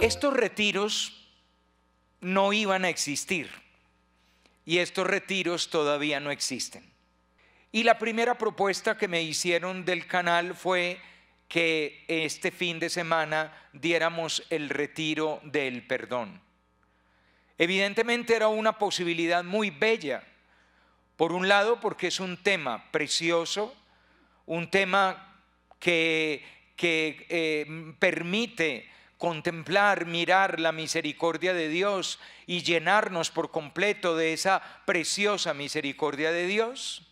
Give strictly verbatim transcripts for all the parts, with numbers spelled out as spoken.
Estos retiros no iban a existir y estos retiros todavía no existen. Y la primera propuesta que me hicieron del canal fue que este fin de semana diéramos el retiro del perdón. Evidentemente era una posibilidad muy bella, por un lado porque es un tema precioso, un tema que, que eh, permite contemplar, mirar la misericordia de Dios y llenarnos por completo de esa preciosa misericordia de Dios.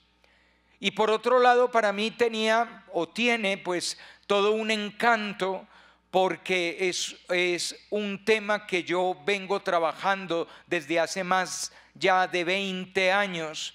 Y por otro lado, para mí tenía o tiene pues todo un encanto, porque es, es un tema que yo vengo trabajando desde hace más ya de veinte años,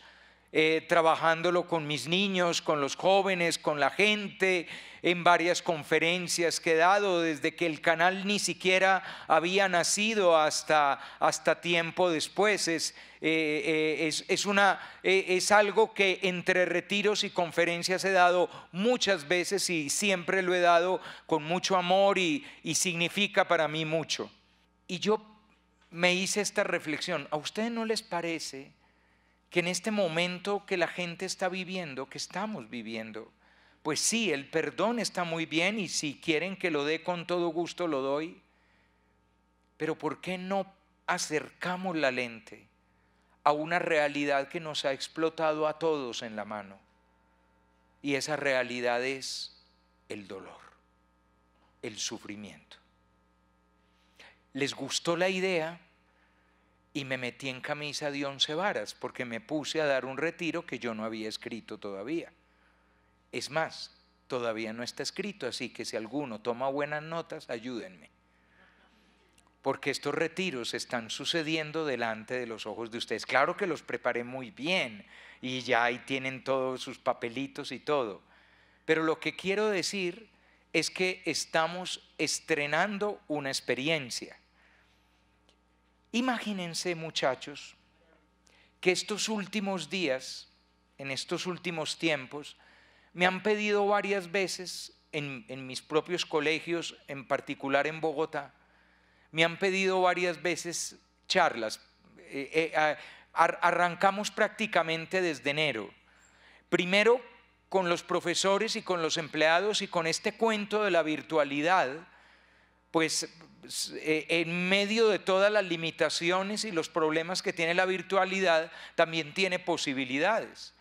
eh, trabajándolo con mis niños, con los jóvenes, con la gente, en varias conferencias que he dado, desde que el canal ni siquiera había nacido hasta, hasta tiempo después. Es, eh, eh, es, es, una, eh, es algo que entre retiros y conferencias he dado muchas veces y siempre lo he dado con mucho amor y, y significa para mí mucho. Y yo me hice esta reflexión: ¿a ustedes no les parece que en este momento que la gente está viviendo, que estamos viviendo, pues sí, el perdón está muy bien y si quieren que lo dé con todo gusto lo doy, pero por qué no acercamos la lente a una realidad que nos ha explotado a todos en la mano? Y esa realidad es el dolor, el sufrimiento. Les gustó la idea y me metí en camisa de once varas porque me puse a dar un retiro que yo no había escrito todavía. Es más, todavía no está escrito, así que si alguno toma buenas notas, ayúdenme. Porque estos retiros están sucediendo delante de los ojos de ustedes. Claro que los preparé muy bien y ya ahí tienen todos sus papelitos y todo. Pero lo que quiero decir es que estamos estrenando una experiencia. Imagínense, muchachos, que estos últimos días, en estos últimos tiempos, me han pedido varias veces en, en mis propios colegios, en particular en Bogotá, me han pedido varias veces charlas. Eh, eh, ar, arrancamos prácticamente desde enero. Primero con los profesores y con los empleados y con este cuento de la virtualidad, pues eh, en medio de todas las limitaciones y los problemas que tiene la virtualidad, también tiene posibilidades.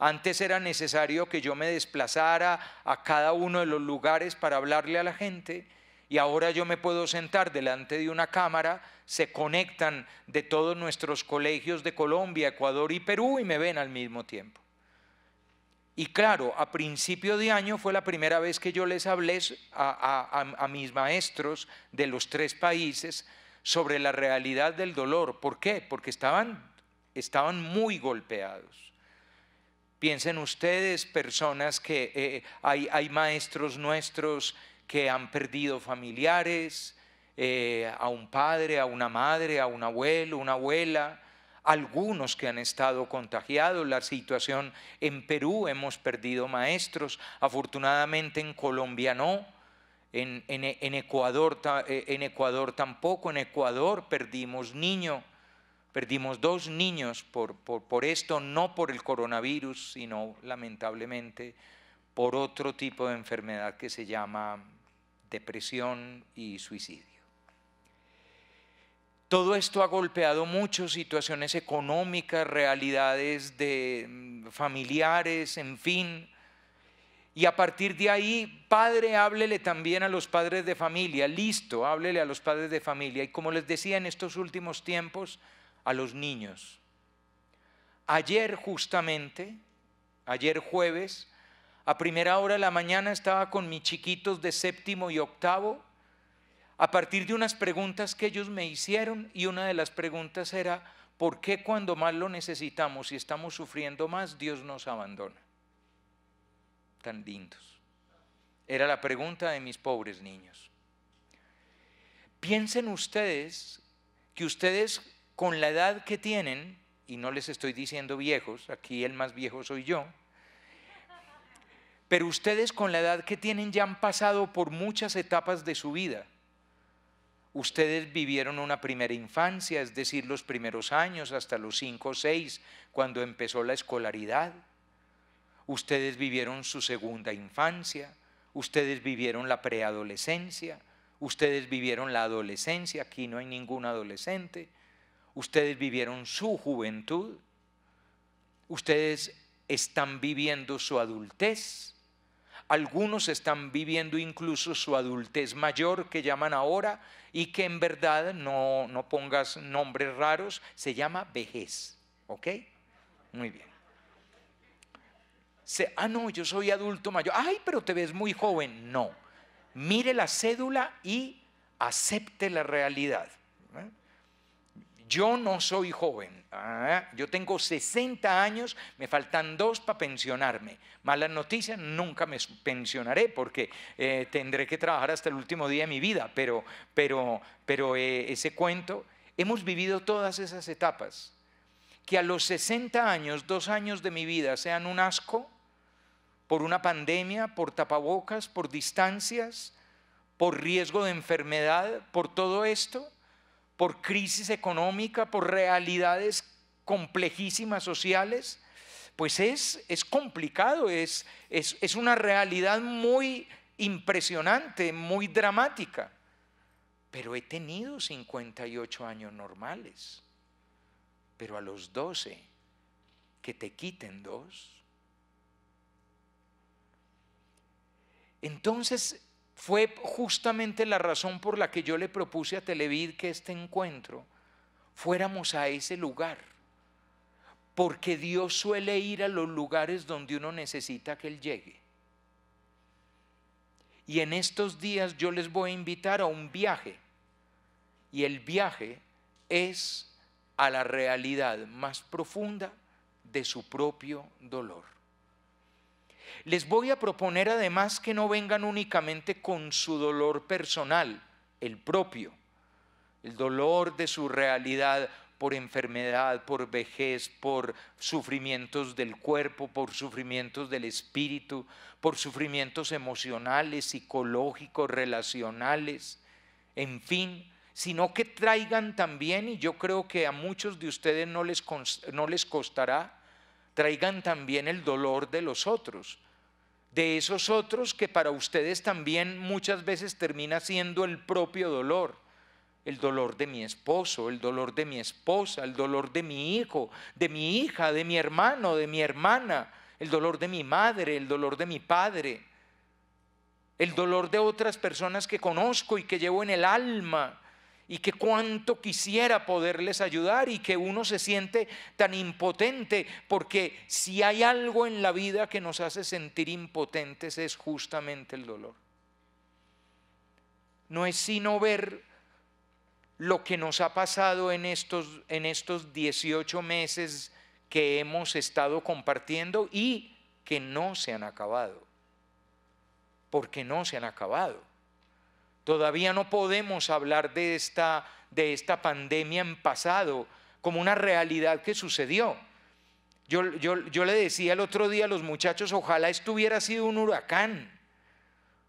Antes era necesario que yo me desplazara a cada uno de los lugares para hablarle a la gente y ahora yo me puedo sentar delante de una cámara, se conectan de todos nuestros colegios de Colombia, Ecuador y Perú y me ven al mismo tiempo. Y claro, a principio de año fue la primera vez que yo les hablé a, a, a mis maestros de los tres países sobre la realidad del dolor. ¿Por qué? Porque estaban, estaban muy golpeados. Piensen ustedes, personas que eh, hay, hay maestros nuestros que han perdido familiares, eh, a un padre, a una madre, a un abuelo, una abuela, algunos que han estado contagiados. La situación en Perú, hemos perdido maestros, afortunadamente en Colombia no, en, en, en, Ecuador, en Ecuador tampoco, en Ecuador perdimos niños. Perdimos dos niños por, por, por esto, no por el coronavirus, sino lamentablemente por otro tipo de enfermedad que se llama depresión y suicidio. Todo esto ha golpeado mucho, situaciones económicas, realidades de familiares, en fin. Y a partir de ahí, padre, háblele también a los padres de familia. Listo, háblele a los padres de familia. Y como les decía, en estos últimos tiempos, a los niños. Ayer justamente, ayer jueves, a primera hora de la mañana estaba con mis chiquitos de séptimo y octavo, a partir de unas preguntas que ellos me hicieron, y una de las preguntas era: ¿por qué cuando más lo necesitamos y estamos sufriendo más, Dios nos abandona? Tan lindos. Era la pregunta de mis pobres niños. Piensen ustedes que ustedes, con la edad que tienen, y no les estoy diciendo viejos, aquí el más viejo soy yo, pero ustedes con la edad que tienen ya han pasado por muchas etapas de su vida. Ustedes vivieron una primera infancia, es decir, los primeros años, hasta los cinco o seis, cuando empezó la escolaridad. Ustedes vivieron su segunda infancia, ustedes vivieron la preadolescencia, ustedes vivieron la adolescencia, aquí no hay ningún adolescente, ustedes vivieron su juventud, ustedes están viviendo su adultez, algunos están viviendo incluso su adultez mayor que llaman ahora y que en verdad, no, no pongas nombres raros, se llama vejez, ¿ok? Muy bien. Se, ah, no, yo soy adulto mayor. Ay, pero te ves muy joven. No, mire la cédula y acepte la realidad. ¿Eh? Yo no soy joven, ah, yo tengo sesenta años, me faltan dos para pensionarme. Malas noticias, nunca me pensionaré porque eh, tendré que trabajar hasta el último día de mi vida, pero, pero, pero eh, ese cuento, hemos vivido todas esas etapas. Que a los sesenta años, dos años de mi vida sean un asco, por una pandemia, por tapabocas, por distancias, por riesgo de enfermedad, por todo esto, por crisis económica, por realidades complejísimas sociales, pues es, es complicado, es, es, es una realidad muy impresionante, muy dramática. Pero he tenido cincuenta y ocho años normales, pero a los doce, que te quiten dos. Entonces, fue justamente la razón por la que yo le propuse a Televid que este encuentro fuéramos a ese lugar, porque Dios suele ir a los lugares donde uno necesita que Él llegue. Y en estos días yo les voy a invitar a un viaje, y el viaje es a la realidad más profunda de su propio dolor. Les voy a proponer además que no vengan únicamente con su dolor personal, el propio, el dolor de su realidad por enfermedad, por vejez, por sufrimientos del cuerpo, por sufrimientos del espíritu, por sufrimientos emocionales, psicológicos, relacionales, en fin, sino que traigan también, y yo creo que a muchos de ustedes no les, no les costará, traigan también el dolor de los otros, de esos otros que para ustedes también muchas veces termina siendo el propio dolor, el dolor de mi esposo, el dolor de mi esposa, el dolor de mi hijo, de mi hija, de mi hermano, de mi hermana, el dolor de mi madre, el dolor de mi padre, el dolor de otras personas que conozco y que llevo en el alma, y que cuánto quisiera poderles ayudar y que uno se siente tan impotente, porque si hay algo en la vida que nos hace sentir impotentes es justamente el dolor. No es sino ver lo que nos ha pasado en estos, en estos dieciocho meses que hemos estado compartiendo y que no se han acabado, porque no se han acabado. Todavía no podemos hablar de esta, de esta pandemia en pasado como una realidad que sucedió. Yo, yo, yo le decía el otro día a los muchachos, ojalá esto hubiera sido un huracán.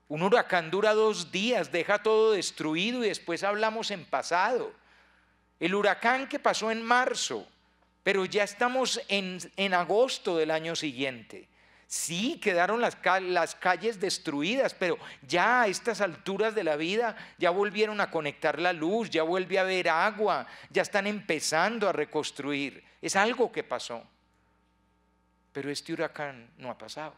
Un huracán dura dos días, deja todo destruido y después hablamos en pasado. El huracán que pasó en marzo, pero ya estamos en, en agosto del año siguiente. Sí, quedaron las, las calles destruidas, pero ya a estas alturas de la vida ya volvieron a conectar la luz, ya vuelve a haber agua, ya están empezando a reconstruir. Es algo que pasó, pero este huracán no ha pasado.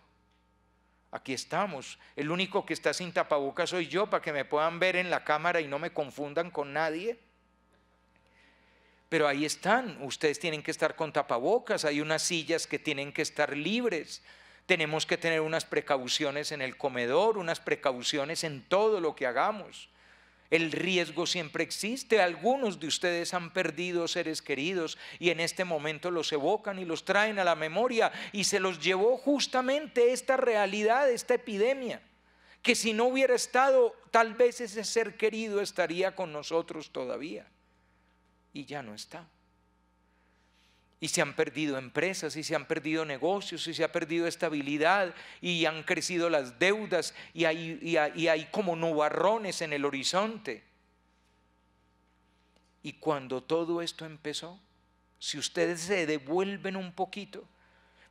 Aquí estamos, el único que está sin tapabocas soy yo, para que me puedan ver en la cámara y no me confundan con nadie. Pero ahí están, ustedes tienen que estar con tapabocas, hay unas sillas que tienen que estar libres. Tenemos que tener unas precauciones en el comedor, unas precauciones en todo lo que hagamos. El riesgo siempre existe. Algunos de ustedes han perdido seres queridos y en este momento los evocan y los traen a la memoria y se los llevó justamente esta realidad, esta epidemia, que si no hubiera estado, tal vez ese ser querido estaría con nosotros todavía y ya no está. Y se han perdido empresas, y se han perdido negocios, y se ha perdido estabilidad, y han crecido las deudas, y hay, y hay, y hay como nubarrones en el horizonte. Y cuando todo esto empezó, si ustedes se devuelven un poquito,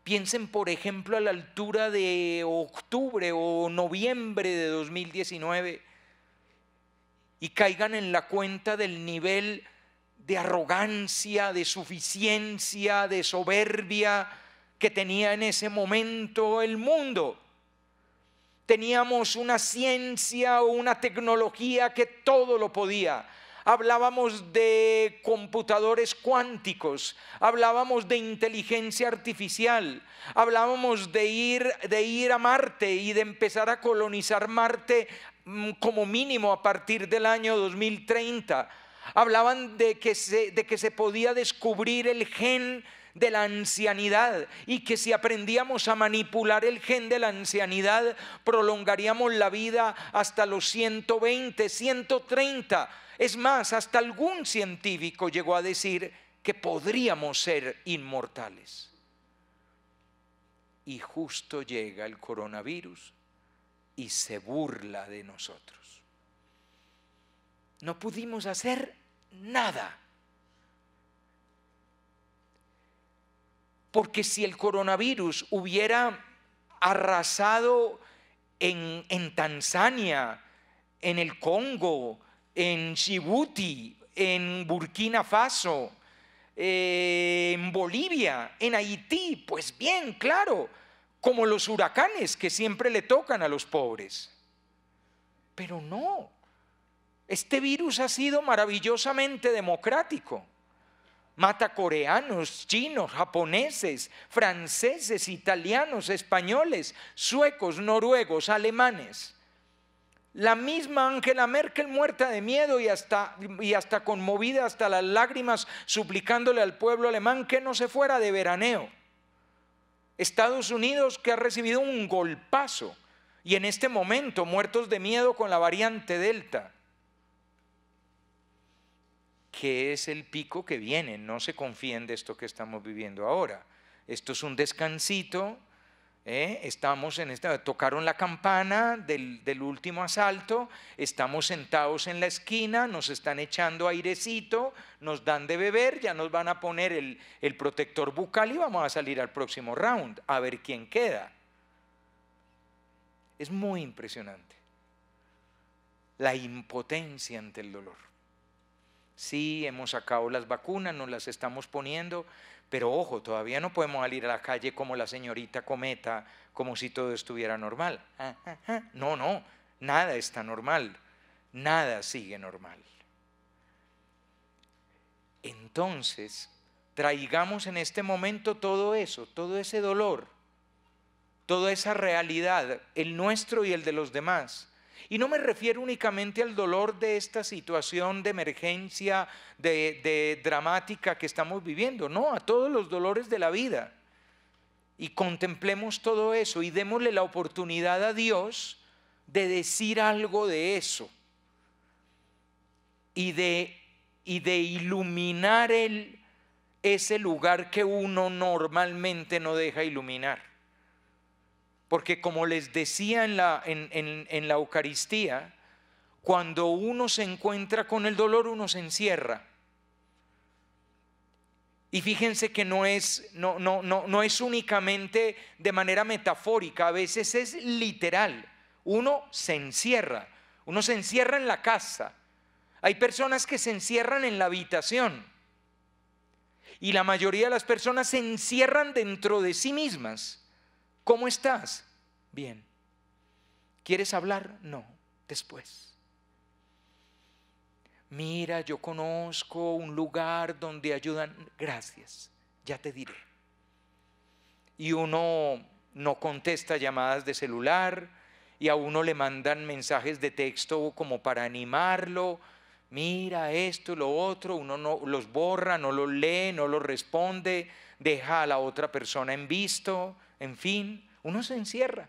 piensen por ejemplo a la altura de octubre o noviembre de dos mil diecinueve y caigan en la cuenta del nivel de arrogancia, de suficiencia, de soberbia que tenía en ese momento el mundo. Teníamos una ciencia o una tecnología que todo lo podía. Hablábamos de computadores cuánticos, hablábamos de inteligencia artificial, hablábamos de ir, de ir a Marte y de empezar a colonizar Marte como mínimo a partir del año dos mil treinta. Hablaban de que se, de que se podía descubrir el gen de la ancianidad y que si aprendíamos a manipular el gen de la ancianidad prolongaríamos la vida hasta los ciento veinte, ciento treinta. Es más, hasta algún científico llegó a decir que podríamos ser inmortales. Y justo llega el coronavirus y se burla de nosotros. No pudimos hacer nada. Porque si el coronavirus hubiera arrasado en, en Tanzania, en el Congo, en Djibouti, en Burkina Faso, eh, en Bolivia, en Haití, pues bien, claro, como los huracanes que siempre le tocan a los pobres. Pero no, este virus ha sido maravillosamente democrático. Mata coreanos, chinos, japoneses, franceses, italianos, españoles, suecos, noruegos, alemanes. La misma Angela Merkel muerta de miedo y hasta, y hasta conmovida hasta las lágrimas, suplicándole al pueblo alemán que no se fuera de veraneo. Estados Unidos, que ha recibido un golpazo y en este momento muertos de miedo con la variante Delta, que es el pico que viene. No se confíen de esto que estamos viviendo ahora. Esto es un descansito. ¿Eh? Estamos en esta, tocaron la campana del, del último asalto, estamos sentados en la esquina, nos están echando airecito, nos dan de beber, ya nos van a poner el, el protector bucal y vamos a salir al próximo round, a ver quién queda. Es muy impresionante la impotencia ante el dolor. Sí, hemos sacado las vacunas, nos las estamos poniendo, pero ojo, todavía no podemos salir a la calle como la señorita Cometa, como si todo estuviera normal. No, no, nada está normal, nada sigue normal. Entonces, traigamos en este momento todo eso, todo ese dolor, toda esa realidad, el nuestro y el de los demás. Y no me refiero únicamente al dolor de esta situación de emergencia, de, de dramática que estamos viviendo, no, a todos los dolores de la vida. Y contemplemos todo eso y démosle la oportunidad a Dios de decir algo de eso y de, y de iluminar el, ese lugar que uno normalmente no deja iluminar. Porque como les decía en la, en, en, en la Eucaristía, cuando uno se encuentra con el dolor, uno se encierra. Y fíjense que no es, no, no, no, no es únicamente de manera metafórica, a veces es literal. Uno se encierra, uno se encierra en la casa. Hay personas que se encierran en la habitación. Y la mayoría de las personas se encierran dentro de sí mismas. ¿Cómo estás? Bien. ¿Quieres hablar? No, después. Mira, yo conozco un lugar donde ayudan. Gracias, ya te diré. Y uno no contesta llamadas de celular y a uno le mandan mensajes de texto como para animarlo. Mira esto, lo otro, uno no los borra, no los lee, no los responde, deja a la otra persona en visto. En fin, uno se encierra.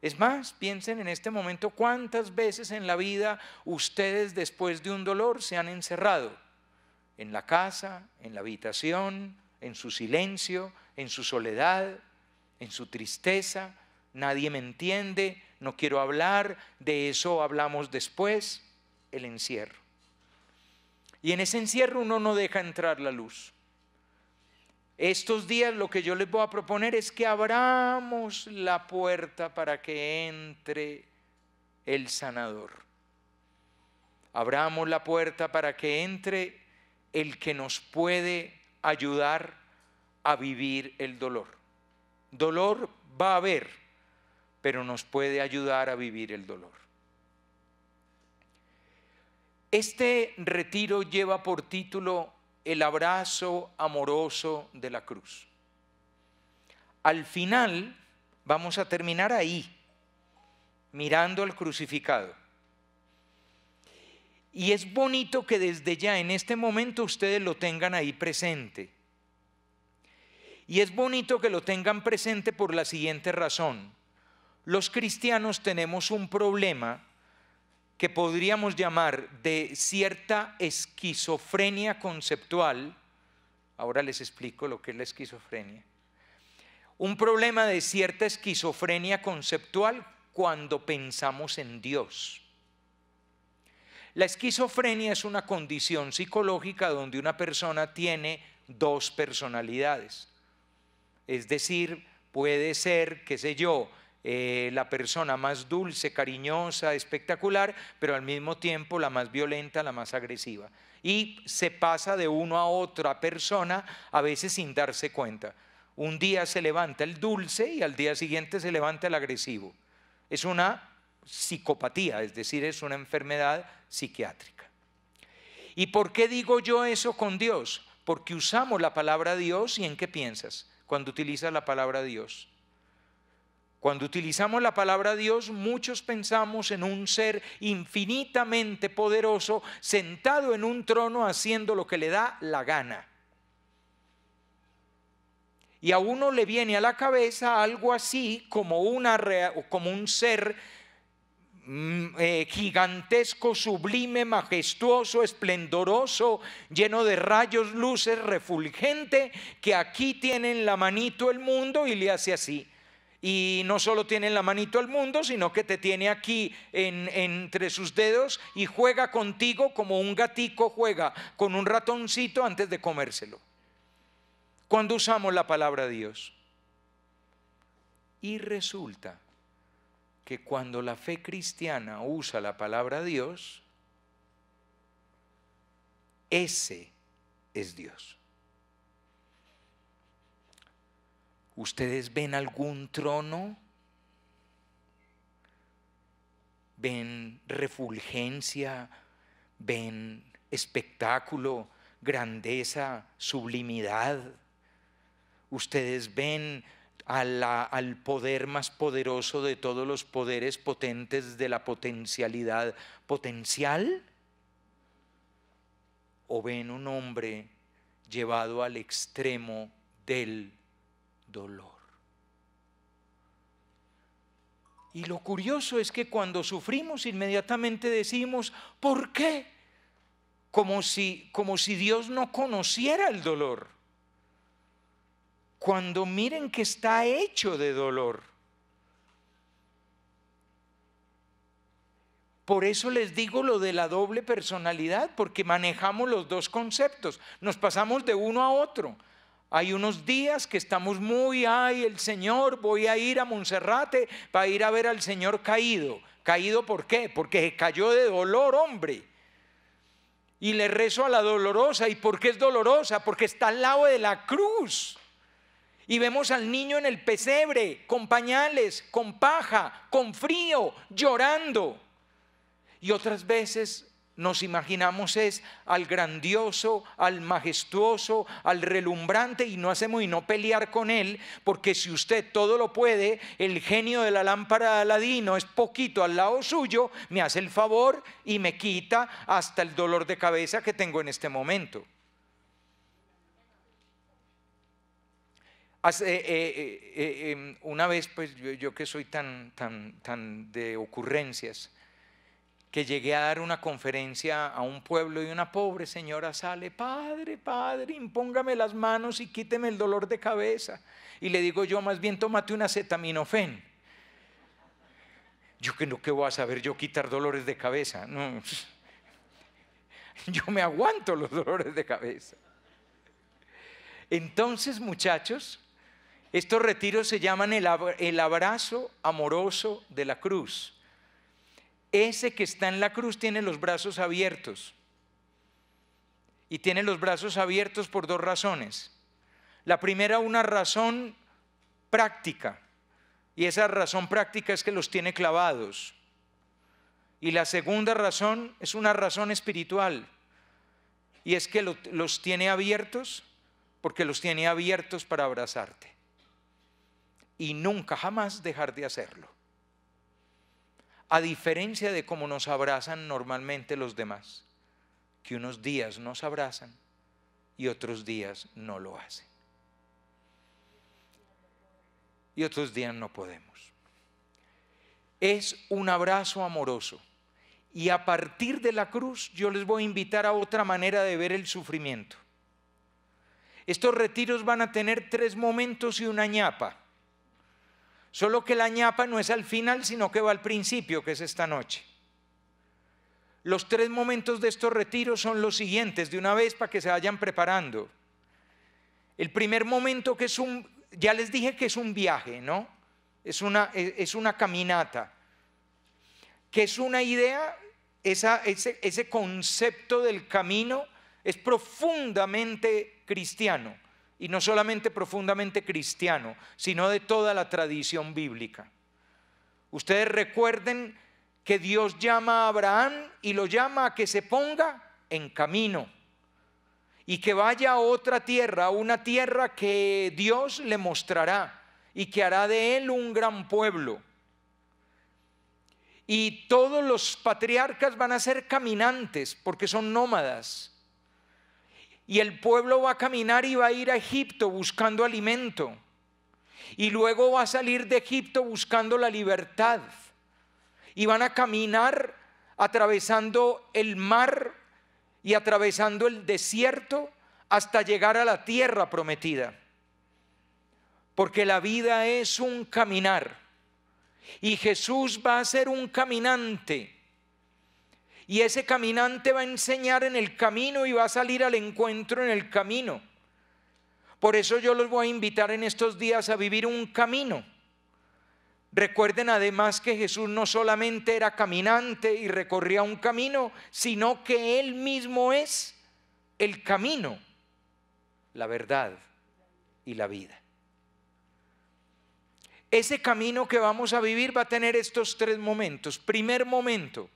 Es más, piensen en este momento cuántas veces en la vida ustedes después de un dolor se han encerrado. En la casa, en la habitación, en su silencio, en su soledad, en su tristeza. Nadie me entiende, no quiero hablar, de eso hablamos después, el encierro. Y en ese encierro uno no deja entrar la luz. Estos días lo que yo les voy a proponer es que abramos la puerta para que entre el sanador. Abramos la puerta para que entre el que nos puede ayudar a vivir el dolor. Dolor va a haber, pero nos puede ayudar a vivir el dolor. Este retiro lleva por título El abrazo amoroso de la cruz. Al final vamos a terminar ahí, mirando al crucificado. Y es bonito que desde ya, en este momento, ustedes lo tengan ahí presente. Y es bonito que lo tengan presente por la siguiente razón. Los cristianos tenemos un problema que podríamos llamar de cierta esquizofrenia conceptual. Ahora les explico lo que es la esquizofrenia. Un problema de cierta esquizofrenia conceptual cuando pensamos en Dios. La esquizofrenia es una condición psicológica donde una persona tiene dos personalidades. Es decir, puede ser, qué sé yo, eh, la persona más dulce, cariñosa, espectacular, pero al mismo tiempo la más violenta, la más agresiva. Y se pasa de uno a otra persona, a veces sin darse cuenta. Un día se levanta el dulce y al día siguiente se levanta el agresivo. Es una psicopatía, es decir, es una enfermedad psiquiátrica. ¿Y por qué digo yo eso con Dios? Porque usamos la palabra Dios, ¿y en qué piensas cuando utilizas la palabra Dios? Cuando utilizamos la palabra Dios, muchos pensamos en un ser infinitamente poderoso, sentado en un trono haciendo lo que le da la gana. Y a uno le viene a la cabeza algo así como, una, como un ser eh, gigantesco, sublime, majestuoso, esplendoroso, lleno de rayos, luces, refulgente, que aquí tiene en la manito el mundo y le hace así. Y no solo tiene en la manito el mundo, sino que te tiene aquí en, entre sus dedos y juega contigo como un gatico juega con un ratoncito antes de comérselo. Cuando usamos la palabra Dios. Y resulta que cuando la fe cristiana usa la palabra Dios, ese es Dios. ¿Ustedes ven algún trono? ¿Ven refulgencia? ¿Ven espectáculo, grandeza, sublimidad? Ustedes ven a la, al poder más poderoso de todos los poderes potentes de la potencialidad potencial, o ven un hombre llevado al extremo del dolor. Y lo curioso es que cuando sufrimos inmediatamente decimos, ¿por qué? Como si, como si Dios no conociera el dolor. Cuando miren que está hecho de dolor. Por eso les digo lo de la doble personalidad, porque manejamos los dos conceptos, nos pasamos de uno a otro. Hay unos días que estamos muy, ay, el Señor, voy a ir a Monserrate para ir a ver al Señor caído. ¿Caído por qué? Porque se cayó de dolor, hombre. Y le rezo a la dolorosa. ¿Y por qué es dolorosa? Porque está al lado de la cruz. Y vemos al niño en el pesebre, con pañales, con paja, con frío, llorando. Y otras veces nos imaginamos es al grandioso, al majestuoso, al relumbrante, y no hacemos y no pelear con él, porque si usted todo lo puede, el genio de la lámpara de Aladino es poquito al lado suyo, me hace el favor y me quita hasta el dolor de cabeza que tengo en este momento. Hace, eh, eh, eh, eh, una vez, pues yo, yo que soy tan, tan, tan de ocurrencias, que llegué a dar una conferencia a un pueblo y una pobre señora sale, padre, padre, impóngame las manos y quíteme el dolor de cabeza. Y le digo yo, más bien tómate un acetaminofén. Yo que no, ¿qué voy a saber yo quitar dolores de cabeza? No. yo me aguanto los dolores de cabeza. Entonces, muchachos, estos retiros se llaman el, ab- el abrazo amoroso de la cruz. Ese que está en la cruz tiene los brazos abiertos. Y tiene los brazos abiertos por dos razones. La primera, una razón práctica. Y esa razón práctica es que los tiene clavados. Y la segunda razón es una razón espiritual. Y es que lo, los tiene abiertos porque los tiene abiertos para abrazarte. Y nunca jamás dejar de hacerlo. A diferencia de cómo nos abrazan normalmente los demás, que unos días nos abrazan y otros días no lo hacen. Y otros días no podemos. Es un abrazo amoroso. Y a partir de la cruz yo les voy a invitar a otra manera de ver el sufrimiento. Estos retiros van a tener tres momentos y una ñapa. Solo que la ñapa no es al final, sino que va al principio, que es esta noche. Los tres momentos de estos retiros son los siguientes, de una vez para que se vayan preparando. El primer momento, que es un, ya les dije que es un viaje, ¿no? Es una, es una caminata, que es una idea, esa, ese, ese concepto del camino es profundamente cristiano. Y no solamente profundamente cristiano, sino de toda la tradición bíblica. Ustedes recuerden que Dios llama a Abraham y lo llama a que se ponga en camino. Y que vaya a otra tierra, a una tierra que Dios le mostrará. Y que hará de él un gran pueblo. Y todos los patriarcas van a ser caminantes porque son nómadas. Y el pueblo va a caminar y va a ir a Egipto buscando alimento. Y luego va a salir de Egipto buscando la libertad. Y van a caminar atravesando el mar y atravesando el desierto hasta llegar a la tierra prometida. Porque la vida es un caminar. Y Jesús va a ser un caminante. Y ese caminante va a enseñar en el camino y va a salir al encuentro en el camino. Por eso yo los voy a invitar en estos días a vivir un camino. Recuerden además que Jesús no solamente era caminante y recorría un camino, sino que Él mismo es el camino, la verdad y la vida. Ese camino que vamos a vivir va a tener estos tres momentos. Primer momento,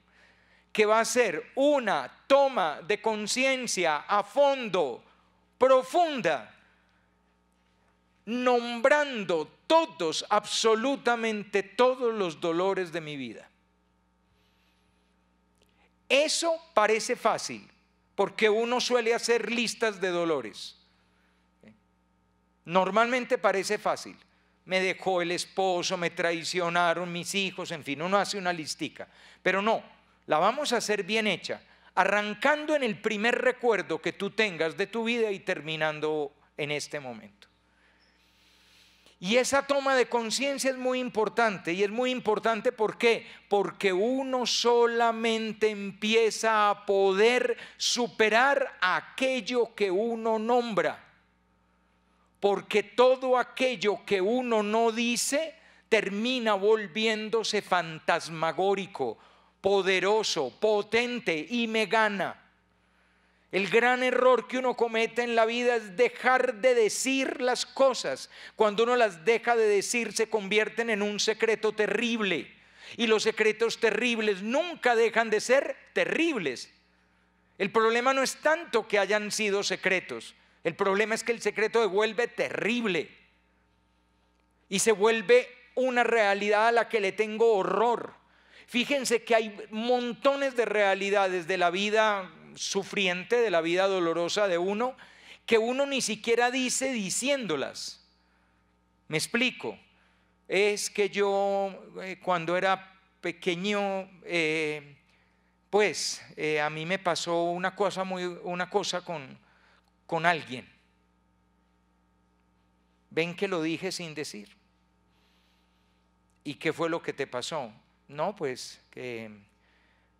que va a ser una toma de conciencia a fondo, profunda, nombrando todos, absolutamente todos los dolores de mi vida. Eso parece fácil, porque uno suele hacer listas de dolores. Normalmente parece fácil. Me dejó el esposo, me traicionaron mis hijos, en fin, uno hace una listica, pero no. La vamos a hacer bien hecha, arrancando en el primer recuerdo que tú tengas de tu vida y terminando en este momento. Y esa toma de conciencia es muy importante, y es muy importante ¿por qué? Porque uno solamente empieza a poder superar aquello que uno nombra, porque todo aquello que uno no dice termina volviéndose fantasmagórico, poderoso, potente y me gana. El gran error que uno comete en la vida es dejar de decir las cosas. Cuando uno las deja de decir, se convierten en un secreto terrible. Y los secretos terribles nunca dejan de ser terribles. El problema no es tanto que hayan sido secretos. El problema es que el secreto se vuelve terrible. Y se vuelve una realidad a la que le tengo horror. Fíjense que hay montones de realidades de la vida sufriente, de la vida dolorosa de uno, que uno ni siquiera dice diciéndolas. Me explico. Es que yo eh, cuando era pequeño, eh, pues eh, a mí me pasó una cosa, muy, una cosa con, con alguien. Ven que lo dije sin decir. ¿Y qué fue lo que te pasó? No, pues que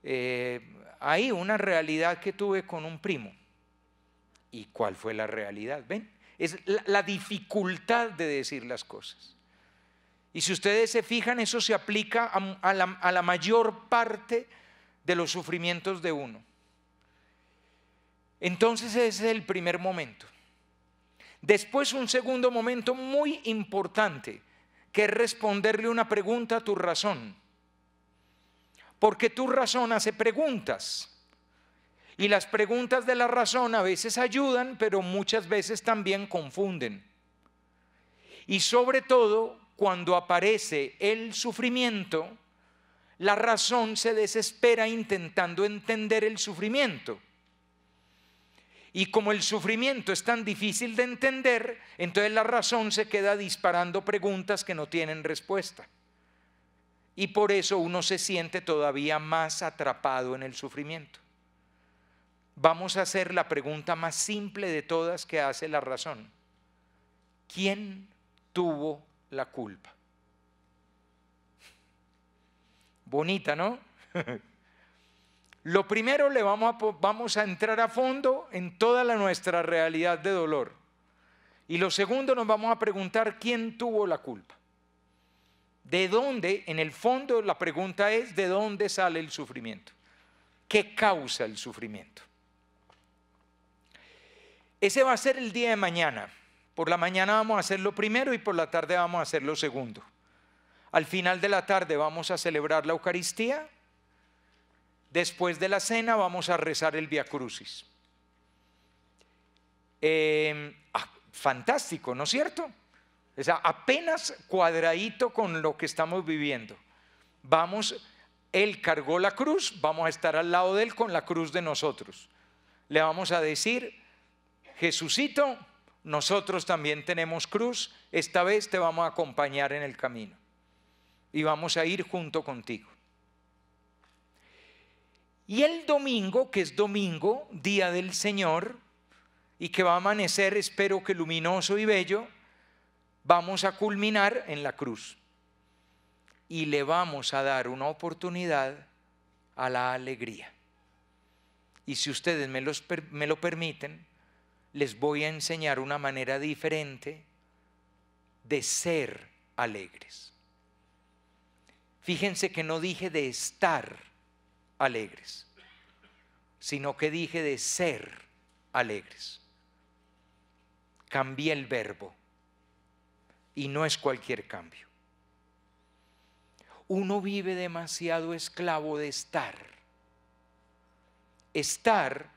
eh, hay una realidad que tuve con un primo. ¿Y cuál fue la realidad? ¿Ven? Es la, la dificultad de decir las cosas. Y si ustedes se fijan, eso se aplica a, a, la, a la mayor parte de los sufrimientos de uno. Entonces ese es el primer momento. Después un segundo momento muy importante, que es responderle una pregunta a tu razón. Porque tu razón hace preguntas. Y las preguntas de la razón a veces ayudan, pero muchas veces también confunden. Y sobre todo, cuando aparece el sufrimiento, la razón se desespera intentando entender el sufrimiento. Y como el sufrimiento es tan difícil de entender, entonces la razón se queda disparando preguntas que no tienen respuesta. Y por eso uno se siente todavía más atrapado en el sufrimiento. Vamos a hacer la pregunta más simple de todas que hace la razón. ¿Quién tuvo la culpa? Bonita, ¿no? Lo primero, le vamos a, vamos a entrar a fondo en toda la, nuestra realidad de dolor. Y lo segundo, nos vamos a preguntar quién tuvo la culpa. ¿De dónde? En el fondo la pregunta es ¿de dónde sale el sufrimiento? ¿Qué causa el sufrimiento? Ese va a ser el día de mañana. Por la mañana vamos a hacer lo primero y por la tarde vamos a hacer lo segundo. Al final de la tarde vamos a celebrar la Eucaristía. Después de la cena vamos a rezar el Via Crucis. Eh, ah, fantástico, ¿no es cierto? O sea, apenas cuadradito con lo que estamos viviendo. Vamos, él cargó la cruz, vamos a estar al lado de él con la cruz de nosotros. Le vamos a decir, Jesucito, nosotros también tenemos cruz, esta vez te vamos a acompañar en el camino. Y vamos a ir junto contigo. Y el domingo, que es domingo, día del Señor, y que va a amanecer, espero que luminoso y bello, vamos a culminar en la cruz. Y le vamos a dar una oportunidad a la alegría. Y si ustedes me, los, me lo permiten, les voy a enseñar una manera diferente de ser alegres. Fíjense que no dije de estar alegres, sino que dije de ser alegres. Cambié el verbo y no es cualquier cambio. Uno vive demasiado esclavo de estar. Estar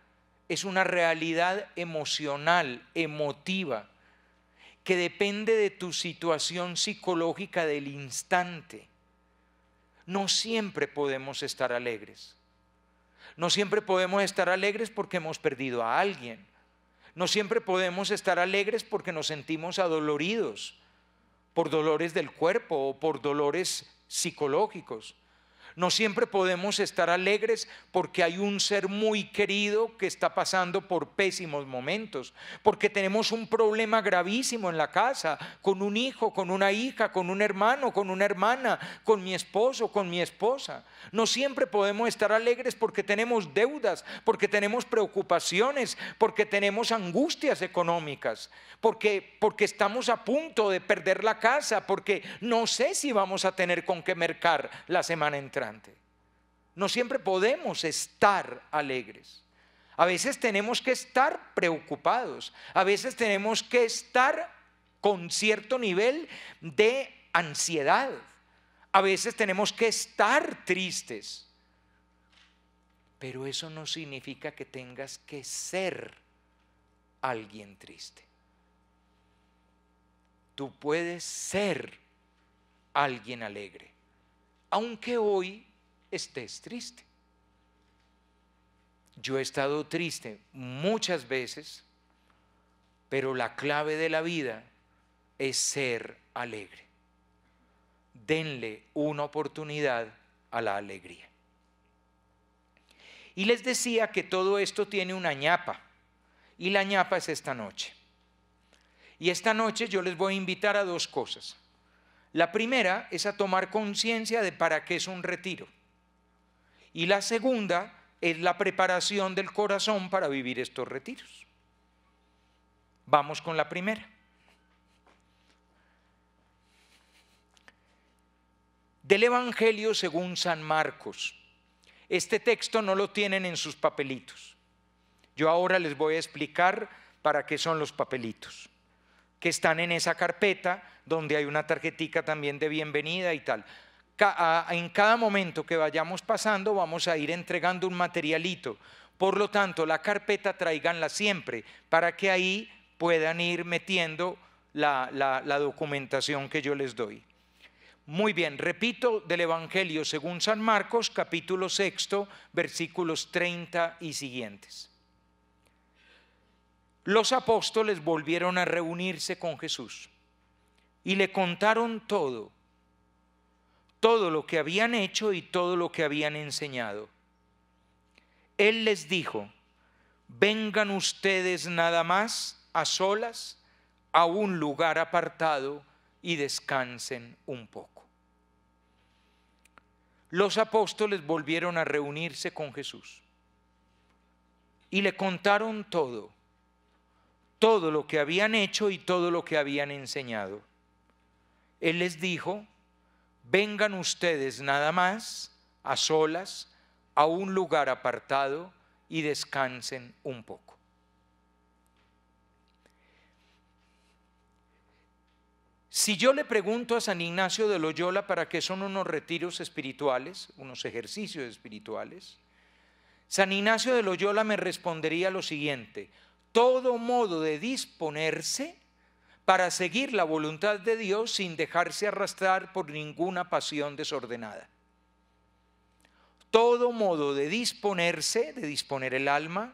es una realidad emocional, emotiva, que depende de tu situación psicológica del instante. No siempre podemos estar alegres. No siempre podemos estar alegres porque hemos perdido a alguien. No siempre podemos estar alegres porque nos sentimos adoloridos por dolores del cuerpo o por dolores psicológicos. No siempre podemos estar alegres porque hay un ser muy querido que está pasando por pésimos momentos, porque tenemos un problema gravísimo en la casa, con un hijo, con una hija, con un hermano, con una hermana, con mi esposo, con mi esposa. No siempre podemos estar alegres porque tenemos deudas, porque tenemos preocupaciones, porque tenemos angustias económicas, porque, porque estamos a punto de perder la casa, porque no sé si vamos a tener con qué mercar la semana entrante. No siempre podemos estar alegres. A veces tenemos que estar preocupados, a veces tenemos que estar con cierto nivel de ansiedad, a veces tenemos que estar tristes. Pero eso no significa que tengas que ser alguien triste. Tú puedes ser alguien alegre, aunque hoy estés triste. Yo he estado triste muchas veces, pero la clave de la vida es ser alegre. Denle una oportunidad a la alegría. Y les decía que todo esto tiene una ñapa, y la ñapa es esta noche. Y esta noche yo les voy a invitar a dos cosas. La primera es a tomar conciencia de para qué es un retiro. y la segunda es la preparación del corazón para vivir estos retiros. Vamos con la primera. Del Evangelio según San Marcos. Este texto no lo tienen en sus papelitos. Yo ahora les voy a explicar para qué son los papelitos, que están en esa carpeta donde hay una tarjetica también de bienvenida y tal. En cada momento que vayamos pasando vamos a ir entregando un materialito. Por lo tanto, la carpeta tráiganla siempre para que ahí puedan ir metiendo la, la, la documentación que yo les doy. Muy bien, repito, del Evangelio según San Marcos, capítulo sexto, versículos treinta y siguientes. Los apóstoles volvieron a reunirse con Jesús y le contaron todo. todo lo que habían hecho y todo lo que habían enseñado. Él les dijo, vengan ustedes nada más a solas a un lugar apartado y descansen un poco. Los apóstoles volvieron a reunirse con Jesús y le contaron todo, todo lo que habían hecho y todo lo que habían enseñado. Él les dijo, vengan ustedes nada más, a solas, a un lugar apartado y descansen un poco. Si yo le pregunto a San Ignacio de Loyola para qué son unos retiros espirituales, unos ejercicios espirituales, San Ignacio de Loyola me respondería lo siguiente: todo modo de disponerse para seguir la voluntad de Dios sin dejarse arrastrar por ninguna pasión desordenada. Todo modo de disponerse, de disponer el alma,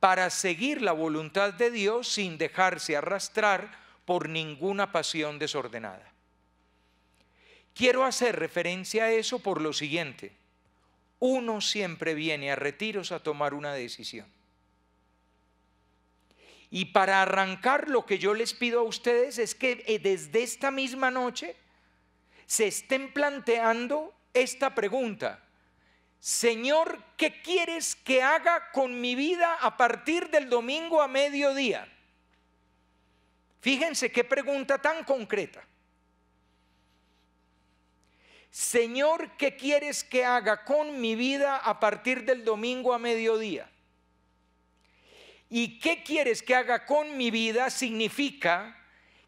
para seguir la voluntad de Dios sin dejarse arrastrar por ninguna pasión desordenada. Quiero hacer referencia a eso por lo siguiente: uno siempre viene a retiros a tomar una decisión. Y para arrancar, lo que yo les pido a ustedes es que desde esta misma noche se estén planteando esta pregunta: Señor, ¿qué quieres que haga con mi vida a partir del domingo a mediodía? Fíjense qué pregunta tan concreta. Señor, ¿qué quieres que haga con mi vida a partir del domingo a mediodía? ¿Y qué quieres que haga con mi vida? Significa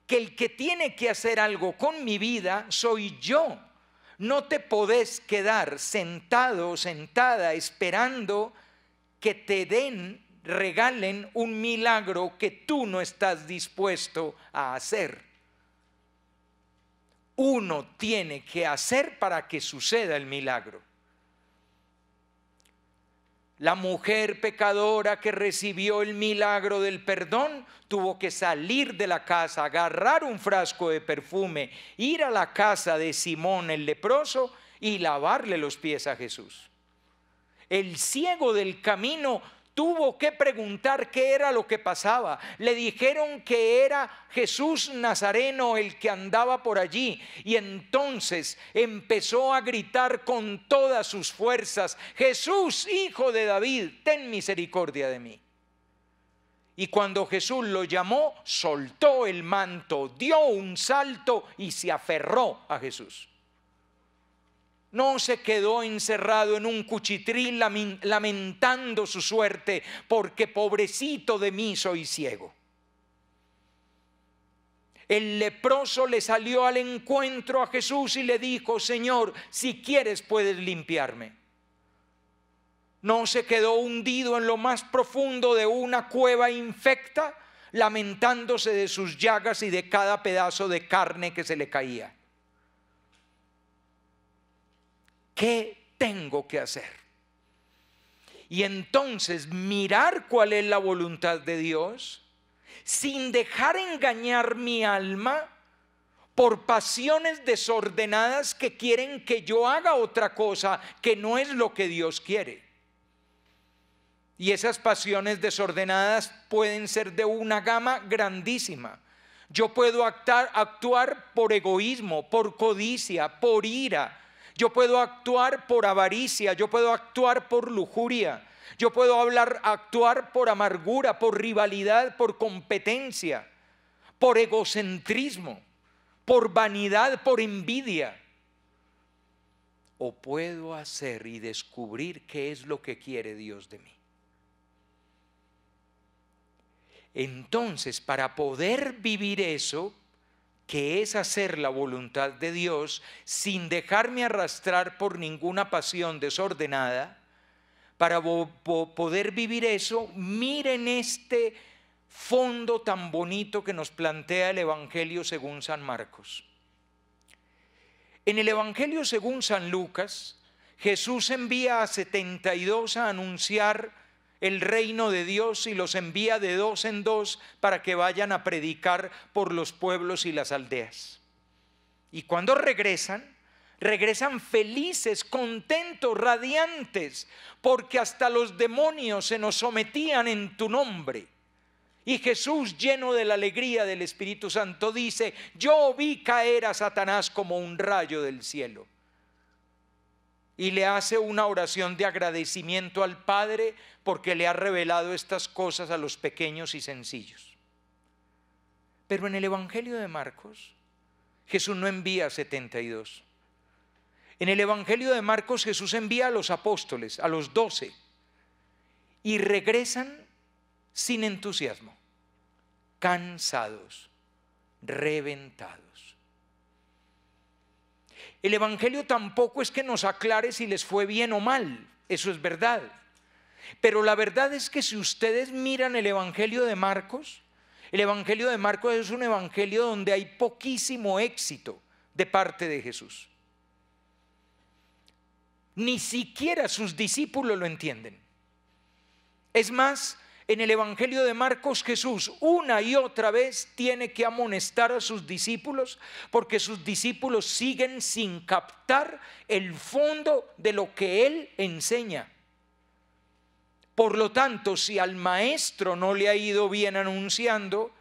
que el que tiene que hacer algo con mi vida soy yo. No te podés quedar sentado o sentada esperando que te den, regalen un milagro que tú no estás dispuesto a hacer. Uno tiene que hacer para que suceda el milagro. La mujer pecadora que recibió el milagro del perdón tuvo que salir de la casa, agarrar un frasco de perfume, ir a la casa de Simón el leproso y lavarle los pies a Jesús. El ciego del camino tuvo que preguntar qué era lo que pasaba. Le dijeron que era Jesús Nazareno el que andaba por allí, y entonces empezó a gritar con todas sus fuerzas: Jesús, hijo de David, ten misericordia de mí. Y cuando Jesús lo llamó, soltó el manto, dio un salto y se aferró a Jesús. No se quedó encerrado en un cuchitril lamentando su suerte porque pobrecito de mí, soy ciego. El leproso le salió al encuentro a Jesús y le dijo: Señor, si quieres puedes limpiarme. No se quedó hundido en lo más profundo de una cueva infecta, lamentándose de sus llagas y de cada pedazo de carne que se le caía. ¿Qué tengo que hacer? Y entonces mirar cuál es la voluntad de Dios, sin dejar engañar mi alma por pasiones desordenadas que quieren que yo haga otra cosa que no es lo que Dios quiere. Y esas pasiones desordenadas pueden ser de una gama grandísima. Yo puedo actuar, actuar por egoísmo, por codicia, por ira. Yo puedo actuar por avaricia, yo puedo actuar por lujuria, yo puedo hablar, actuar por amargura, por rivalidad, por competencia, por egocentrismo, por vanidad, por envidia. O puedo hacer y descubrir qué es lo que quiere Dios de mí. Entonces, para poder vivir eso, que es hacer la voluntad de Dios sin dejarme arrastrar por ninguna pasión desordenada, para poder vivir eso, miren este fondo tan bonito que nos plantea el Evangelio según San Marcos. En el Evangelio según San Lucas, Jesús envía a setenta y dos a anunciar el reino de Dios y los envía de dos en dos para que vayan a predicar por los pueblos y las aldeas. Y cuando regresan, regresan felices, contentos, radiantes, porque hasta los demonios se nos sometían en tu nombre. Y Jesús, lleno de la alegría del Espíritu Santo, dice: yo vi caer a Satanás como un rayo del cielo. Y le hace una oración de agradecimiento al Padre porque le ha revelado estas cosas a los pequeños y sencillos. Pero en el Evangelio de Marcos, Jesús no envía a setenta y dos. En el Evangelio de Marcos Jesús envía a los apóstoles, a los doce, y regresan sin entusiasmo, cansados, reventados. El Evangelio tampoco es que nos aclare si les fue bien o mal, eso es verdad. Pero la verdad es que si ustedes miran el Evangelio de Marcos, el Evangelio de Marcos es un evangelio donde hay poquísimo éxito de parte de Jesús. Ni siquiera sus discípulos lo entienden. Es más, en el Evangelio de Marcos Jesús una y otra vez tiene que amonestar a sus discípulos porque sus discípulos siguen sin captar el fondo de lo que Él enseña. Por lo tanto, si al maestro no le ha ido bien anunciando,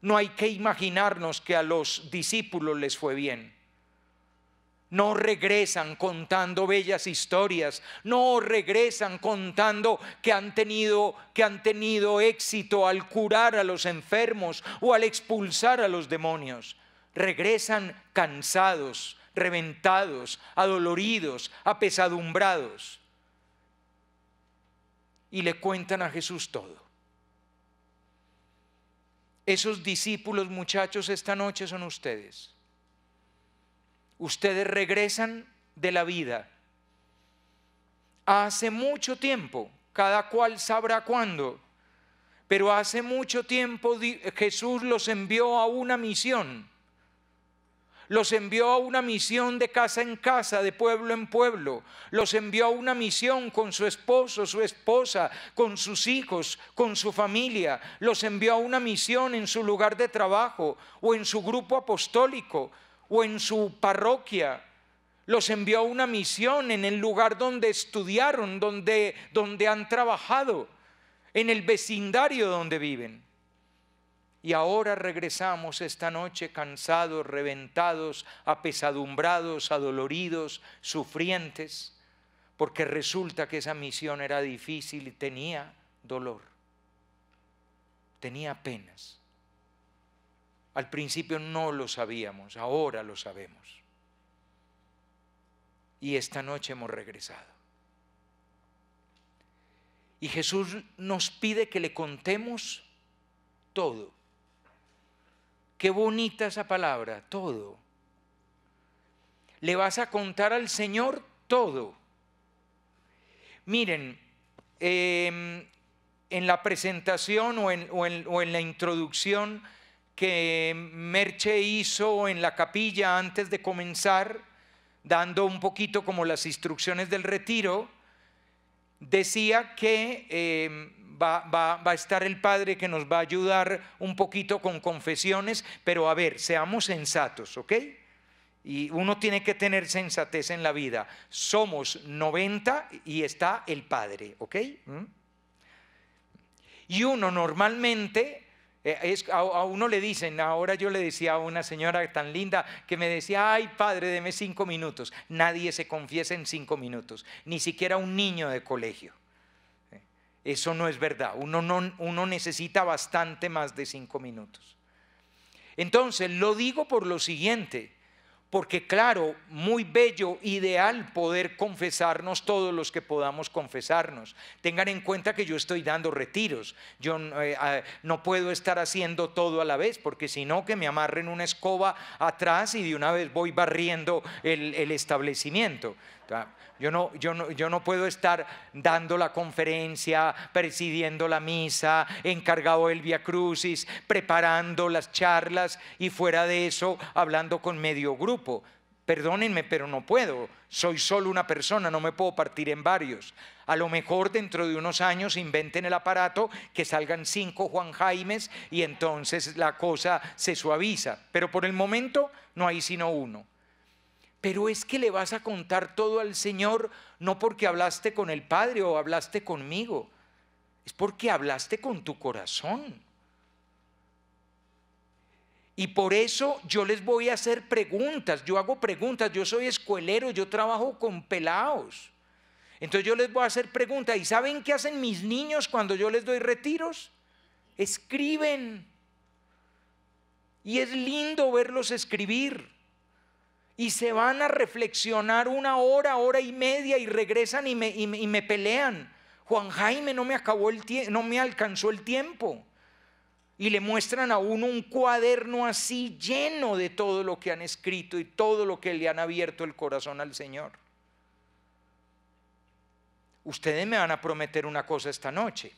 no hay que imaginarnos que a los discípulos les fue bien. No regresan contando bellas historias, no regresan contando que han tenido, que han tenido éxito al curar a los enfermos o al expulsar a los demonios. Regresan cansados, reventados, adoloridos, apesadumbrados. Y le cuentan a Jesús todo. Esos discípulos, muchachos, esta noche son ustedes. Ustedes regresan de la vida. Hace mucho tiempo, cada cual sabrá cuándo, pero hace mucho tiempo Jesús los envió a una misión. Los envió a una misión de casa en casa, de pueblo en pueblo. Los envió a una misión con su esposo, su esposa, con sus hijos, con su familia. Los envió a una misión en su lugar de trabajo o en su grupo apostólico, o en su parroquia. Los envió a una misión en el lugar donde estudiaron, donde, donde han trabajado, en el vecindario donde viven. Y ahora regresamos esta noche cansados, reventados, apesadumbrados, adoloridos, sufrientes, porque resulta que esa misión era difícil y tenía dolor, tenía penas. Al principio no lo sabíamos, ahora lo sabemos. Y esta noche hemos regresado. Y Jesús nos pide que le contemos todo. Qué bonita esa palabra, todo. Le vas a contar al Señor todo. Miren, eh, en la presentación o en, o en, o en la introducción que Merche hizo en la capilla antes de comenzar, dando un poquito como las instrucciones del retiro, decía que eh, va, va, va a estar el padre que nos va a ayudar un poquito con confesiones, pero a ver, seamos sensatos, ¿ok? Y uno tiene que tener sensatez en la vida. Somos noventa y está el padre, ¿ok? Y uno normalmente... Eh, es, a, a uno le dicen, ahora yo le decía a una señora tan linda que me decía, ay padre, deme cinco minutos. Nadie se confiesa en cinco minutos, ni siquiera un niño de colegio. Eso no es verdad, uno, no, uno necesita bastante más de cinco minutos. Entonces, lo digo por lo siguiente, porque claro, muy bello, ideal poder confesarnos todos los que podamos confesarnos. Tengan en cuenta que yo estoy dando retiros, yo eh, eh, no puedo estar haciendo todo a la vez, porque si no que me amarren una escoba atrás y de una vez voy barriendo el, el establecimiento. Yo no, yo, no, yo no puedo estar dando la conferencia, presidiendo la misa, encargado del Via Crucis, preparando las charlas y fuera de eso hablando con medio grupo. Perdónenme, pero no puedo. Soy solo una persona, no me puedo partir en varios. A lo mejor dentro de unos años inventen el aparato, que salgan cinco Juan Jaimes y entonces la cosa se suaviza. Pero por el momento no hay sino uno. Pero es que le vas a contar todo al Señor, no porque hablaste con el Padre o hablaste conmigo, es porque hablaste con tu corazón. Y por eso yo les voy a hacer preguntas, yo hago preguntas, yo soy escuelero, yo trabajo con pelados. Entonces yo les voy a hacer preguntas, ¿y saben qué hacen mis niños cuando yo les doy retiros? Escriben. Y es lindo verlos escribir. Y se van a reflexionar una hora, hora y media y regresan y me, y me, y me pelean. Juan Jaime, no me, acabó el no me alcanzó el tiempo. Y le muestran a uno un cuaderno así lleno de todo lo que han escrito y todo lo que le han abierto el corazón al Señor. Ustedes me van a prometer una cosa esta noche.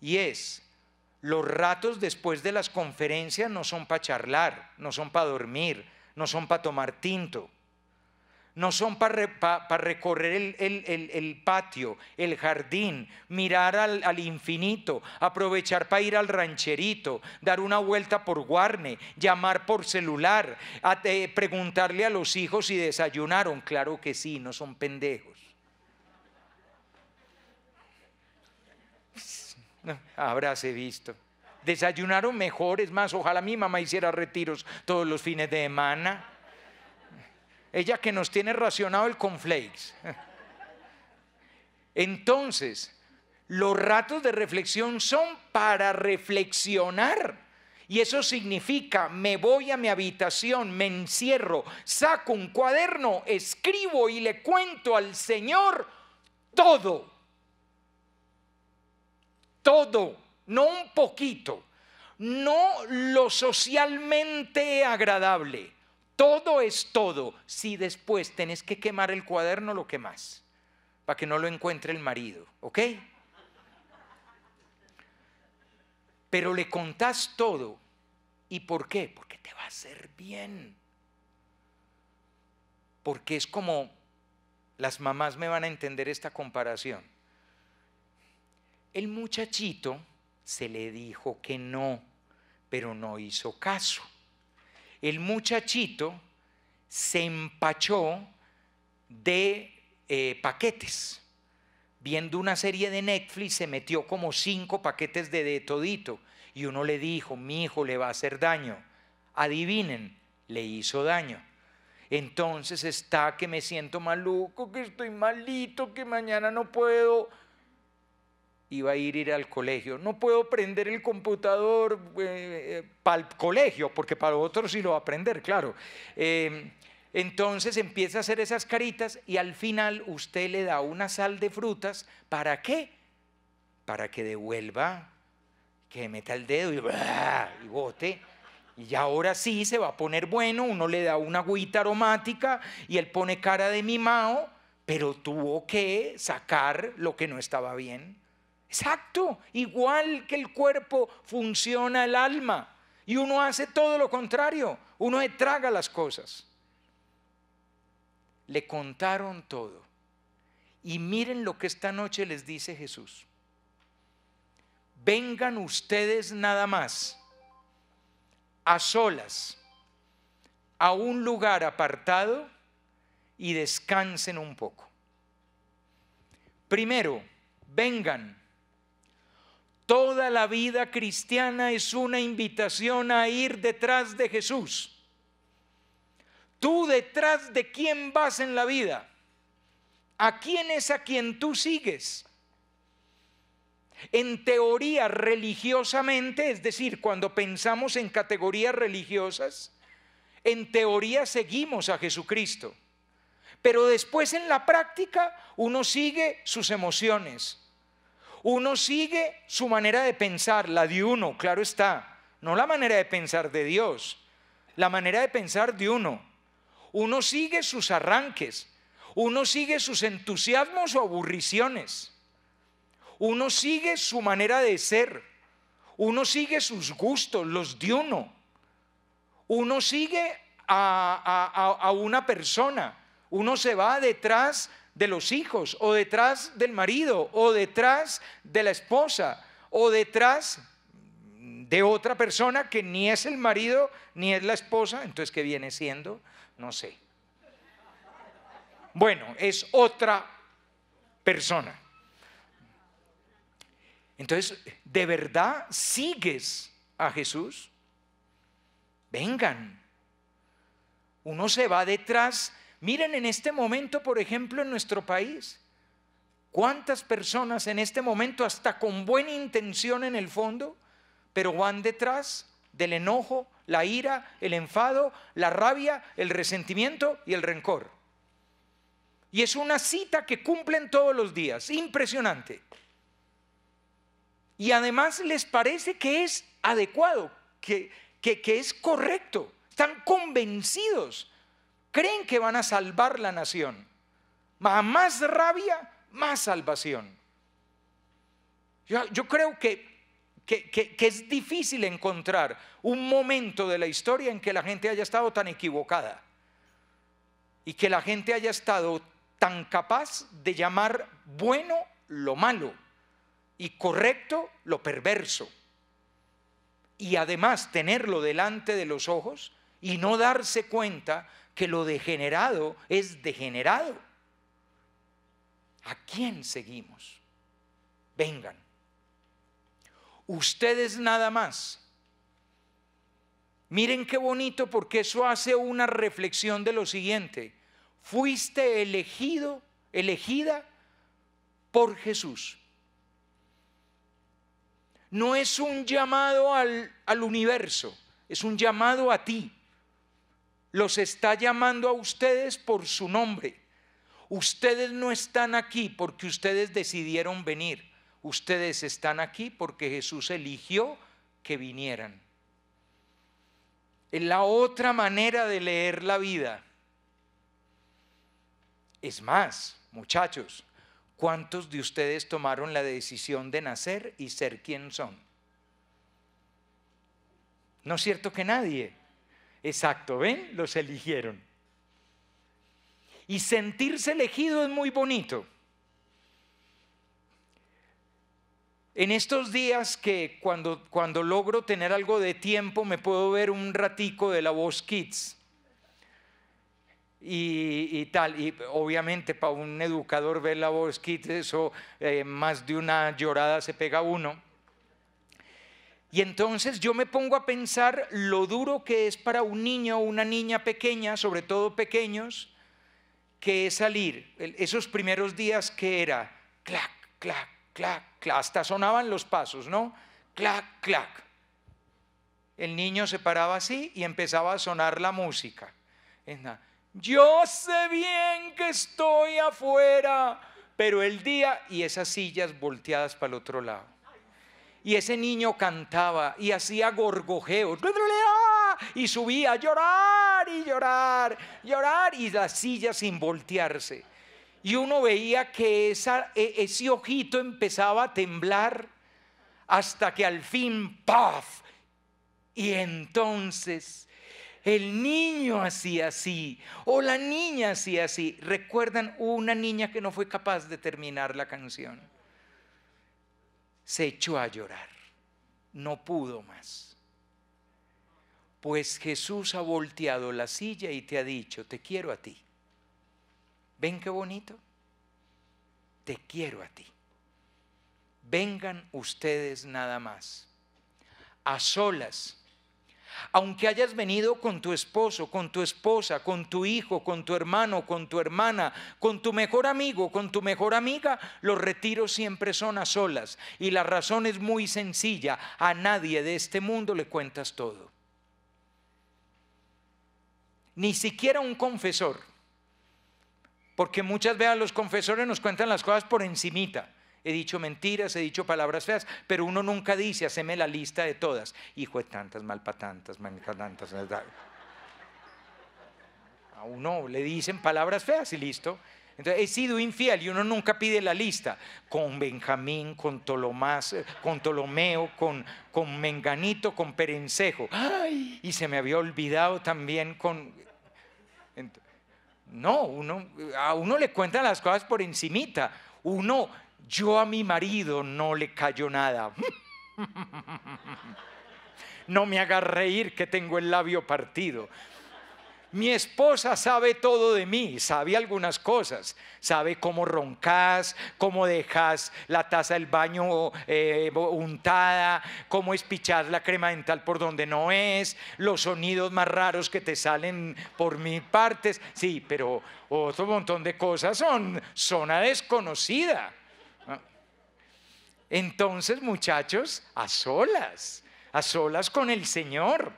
Y es, los ratos después de las conferencias no son para charlar, no son para dormir. No son para tomar tinto, no son para re, pa, pa recorrer el, el, el, el patio, el jardín, mirar al, al infinito, aprovechar para ir al rancherito, dar una vuelta por Guarne, llamar por celular, a, eh, preguntarle a los hijos si desayunaron. Claro que sí, no son pendejos. No, habráse visto. Desayunaron mejor, es más, ojalá mi mamá hiciera retiros todos los fines de semana. Ella que nos tiene racionado el cornflakes. Entonces, los ratos de reflexión son para reflexionar. Y eso significa, me voy a mi habitación, me encierro, saco un cuaderno, escribo y le cuento al Señor todo. Todo. No un poquito, no lo socialmente agradable, todo es todo. Si después tenés que quemar el cuaderno, lo quemás, para que no lo encuentre el marido, ¿ok? Pero le contás todo, ¿y por qué? Porque te va a hacer bien, porque es como, las mamás me van a entender esta comparación, el muchachito, se le dijo que no, pero no hizo caso. El muchachito se empachó de eh, paquetes. Viendo una serie de Netflix se metió como cinco paquetes de, de todito. Y uno le dijo, mi hijo le va a hacer daño. Adivinen, le hizo daño. Entonces está que me siento maluco, que estoy malito, que mañana no puedo... Iba a ir, ir al colegio, no puedo prender el computador eh, para el colegio, porque para otros sí lo va a aprender, claro. Eh, entonces empieza a hacer esas caritas y al final usted le da una sal de frutas, ¿para qué? Para que devuelva, que meta el dedo y, ¡bah! Y bote. Y ahora sí se va a poner bueno, uno le da una agüita aromática y él pone cara de mimao, pero tuvo que sacar lo que no estaba bien. Exacto, igual que el cuerpo funciona el alma y uno hace todo lo contrario, uno se traga las cosas. Le contaron todo y miren lo que esta noche les dice Jesús. Vengan ustedes nada más, a solas, a un lugar apartado y descansen un poco. Primero, vengan. Toda la vida cristiana es una invitación a ir detrás de Jesús. ¿Tú detrás de quién vas en la vida? ¿A quién es a quien tú sigues? En teoría, religiosamente, es decir, cuando pensamos en categorías religiosas, en teoría seguimos a Jesucristo. Pero después en la práctica uno sigue sus emociones, uno sigue su manera de pensar, la de uno, claro está, no la manera de pensar de Dios, la manera de pensar de uno. Uno sigue sus arranques, uno sigue sus entusiasmos o aburriciones, uno sigue su manera de ser, uno sigue sus gustos, los de uno, uno sigue a, a, a una persona, uno se va detrás de los hijos o detrás del marido o detrás de la esposa o detrás de otra persona que ni es el marido ni es la esposa, entonces ¿qué viene siendo? No sé. Bueno, es otra persona. Entonces, ¿de verdad sigues a Jesús? Vengan. Uno se va detrás. Miren en este momento, por ejemplo, en nuestro país, cuántas personas en este momento, hasta con buena intención en el fondo, pero van detrás del enojo, la ira, el enfado, la rabia, el resentimiento y el rencor. Y es una cita que cumplen todos los días, impresionante. Y además les parece que es adecuado, que, que, que es correcto, están convencidos, creen que van a salvar la nación. A más rabia, más salvación. Yo, yo creo que, que, que, que es difícil encontrar un momento de la historia en que la gente haya estado tan equivocada y que la gente haya estado tan capaz de llamar bueno lo malo y correcto lo perverso, y además tenerlo delante de los ojos y no darse cuenta que lo degenerado es degenerado. ¿A quién seguimos? Vengan. Ustedes nada más. Miren qué bonito, porque eso hace una reflexión de lo siguiente: fuiste elegido, elegida por Jesús. No es un llamado al, al universo, es un llamado a ti. Los está llamando a ustedes por su nombre. Ustedes no están aquí porque ustedes decidieron venir. Ustedes están aquí porque Jesús eligió que vinieran. Es la otra manera de leer la vida. Es más, muchachos, ¿cuántos de ustedes tomaron la decisión de nacer y ser quien son? ¿No es cierto que nadie? Exacto, ¿ven? Los eligieron. Y sentirse elegido es muy bonito. En estos días que cuando, cuando logro tener algo de tiempo me puedo ver un ratico de la Voz Kids. Y, y tal, y obviamente para un educador ver la Voz Kids, eso eh, más de una llorada se pega uno. Y entonces yo me pongo a pensar lo duro que es para un niño o una niña pequeña, sobre todo pequeños, que es salir. Esos primeros días que era clac, clac, clac, clac, hasta sonaban los pasos, ¿no? Clac, clac. El niño se paraba así y empezaba a sonar la música. Es nada. Yo sé bien que estoy afuera, pero el día, y esas sillas volteadas para el otro lado. Y ese niño cantaba y hacía gorgojeos, y subía a llorar y llorar, llorar, y las sillas sin voltearse. Y uno veía que esa, ese ojito empezaba a temblar hasta que al fin, ¡paf! Y entonces el niño hacía así, o la niña hacía así. ¿Recuerdan una niña que no fue capaz de terminar la canción? Se echó a llorar, no pudo más. Pues Jesús ha volteado la silla y te ha dicho, te quiero a ti. ¿Ven qué bonito? Te quiero a ti. vengan ustedes nada más, a solas. Aunque hayas venido con tu esposo, con tu esposa, con tu hijo, con tu hermano, con tu hermana, con tu mejor amigo, con tu mejor amiga, los retiros siempre son a solas. Y la razón es muy sencilla, a nadie de este mundo le cuentas todo. Ni siquiera un confesor, porque muchas veces los confesores nos cuentan las cosas por encimita. He dicho mentiras, he dicho palabras feas, pero uno nunca dice, haceme la lista de todas. Hijo de tantas, mal para tantas, mal para tantas. A uno le dicen palabras feas y listo. Entonces, he sido infiel y uno nunca pide la lista. Con Benjamín, con Tolomás, con Ptolomeo, con, con Menganito, con Perencejo. ¡Ay! Y se me había olvidado también con... No, uno, a uno le cuentan las cosas por encimita. Uno... Yo a mi marido no le callo nada. No me hagas reír que tengo el labio partido. Mi esposa sabe todo de mí, sabe algunas cosas. Sabe cómo roncas, cómo dejas la taza del baño eh, untada, cómo espichas la crema dental por donde no es, los sonidos más raros que te salen por mis partes. Sí, pero otro montón de cosas son zona desconocida. Entonces, muchachos, a solas, a solas con el Señor.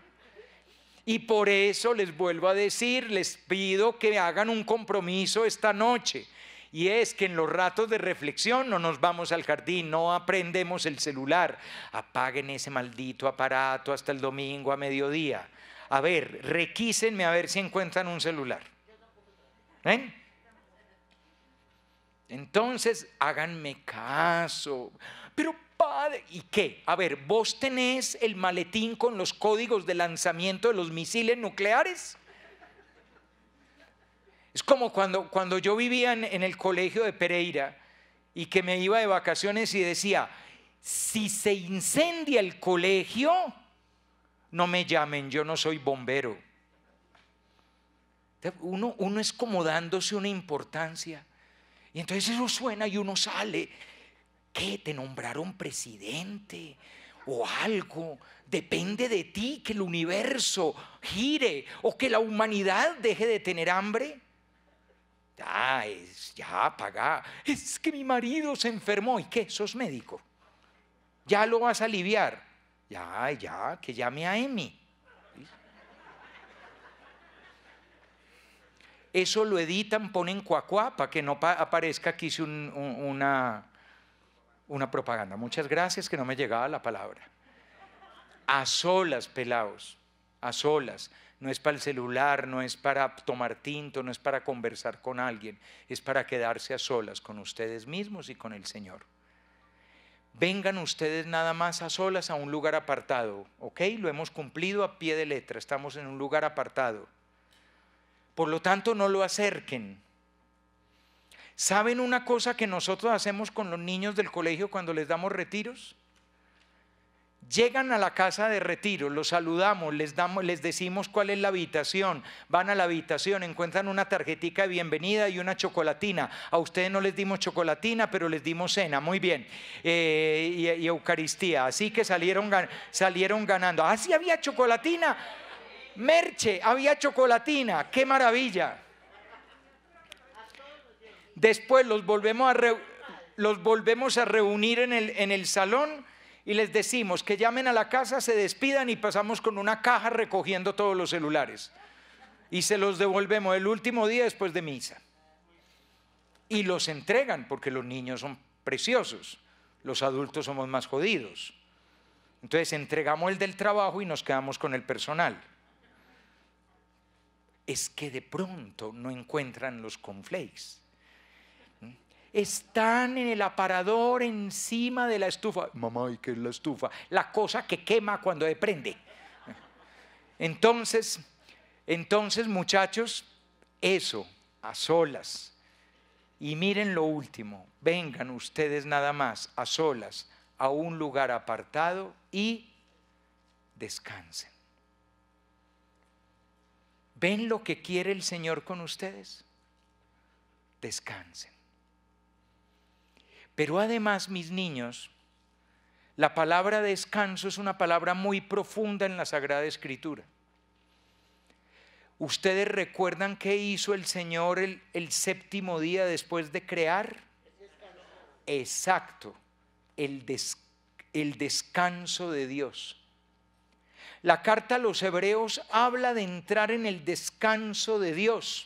Y por eso les vuelvo a decir, les pido que hagan un compromiso esta noche. Y es que en los ratos de reflexión no nos vamos al jardín, no aprendemos el celular. Apaguen ese maldito aparato hasta el domingo a mediodía. A ver, requísenme a ver si encuentran un celular. ¿Ven? Entonces, háganme caso. Pero padre, ¿y qué? A ver, ¿vos tenés el maletín con los códigos de lanzamiento de los misiles nucleares? Es como cuando, cuando yo vivía en, en el colegio de Pereira y que me iba de vacaciones y decía, si se incendia el colegio, no me llamen, yo no soy bombero. Uno, uno es como dándose una importancia. Y entonces eso suena y uno sale, ¿qué? Te nombraron presidente o algo, depende de ti que el universo gire o que la humanidad deje de tener hambre. Ah, es, ya, paga, es que mi marido se enfermó. ¿Y qué? ¿Sos médico? ¿Ya lo vas a aliviar? Ya, ya, que llame a Emi. Eso lo editan, ponen cuacuá para que no aparezca que hice un, un, una, una propaganda. Muchas gracias, que no me llegaba la palabra. A solas, pelados, a solas. No es para el celular, no es para tomar tinto, no es para conversar con alguien. Es para quedarse a solas con ustedes mismos y con el Señor. Vengan ustedes nada más a solas a un lugar apartado. ¿Ok? Lo hemos cumplido a pie de letra. Estamos en un lugar apartado. Por lo tanto, no lo acerquen. ¿Saben una cosa que nosotros hacemos con los niños del colegio cuando les damos retiros? Llegan a la casa de retiro, los saludamos, les, damos, les decimos cuál es la habitación, van a la habitación, encuentran una tarjetita de bienvenida y una chocolatina. A ustedes no les dimos chocolatina, pero les dimos cena, muy bien, eh, y, y Eucaristía. Así que salieron, salieron ganando. ¿Ah, sí había chocolatina? Merche, había chocolatina, qué maravilla. Después los volvemos a, re, los volvemos a reunir en el, en el salón y les decimos que llamen a la casa, se despidan y pasamos con una caja recogiendo todos los celulares. Y se los devolvemos el último día después de misa. Y los entregan porque los niños son preciosos, los adultos somos más jodidos. Entonces entregamos el del trabajo y nos quedamos con el personal. Es que de pronto no encuentran los cornflakes. Están en el aparador encima de la estufa. Mamá, ¿y qué es la estufa? La cosa que quema cuando se prende. Entonces, entonces, muchachos, eso, a solas. Y miren lo último, vengan ustedes nada más a solas a un lugar apartado y descansen. ¿Ven lo que quiere el Señor con ustedes? Descansen. Pero además, mis niños, La palabra descanso es una palabra muy profunda en la Sagrada Escritura. ¿Ustedes recuerdan qué hizo el Señor el, el séptimo día después de crear? Exacto, el, des, el descanso de Dios. La carta a los hebreos habla de entrar en el descanso de Dios.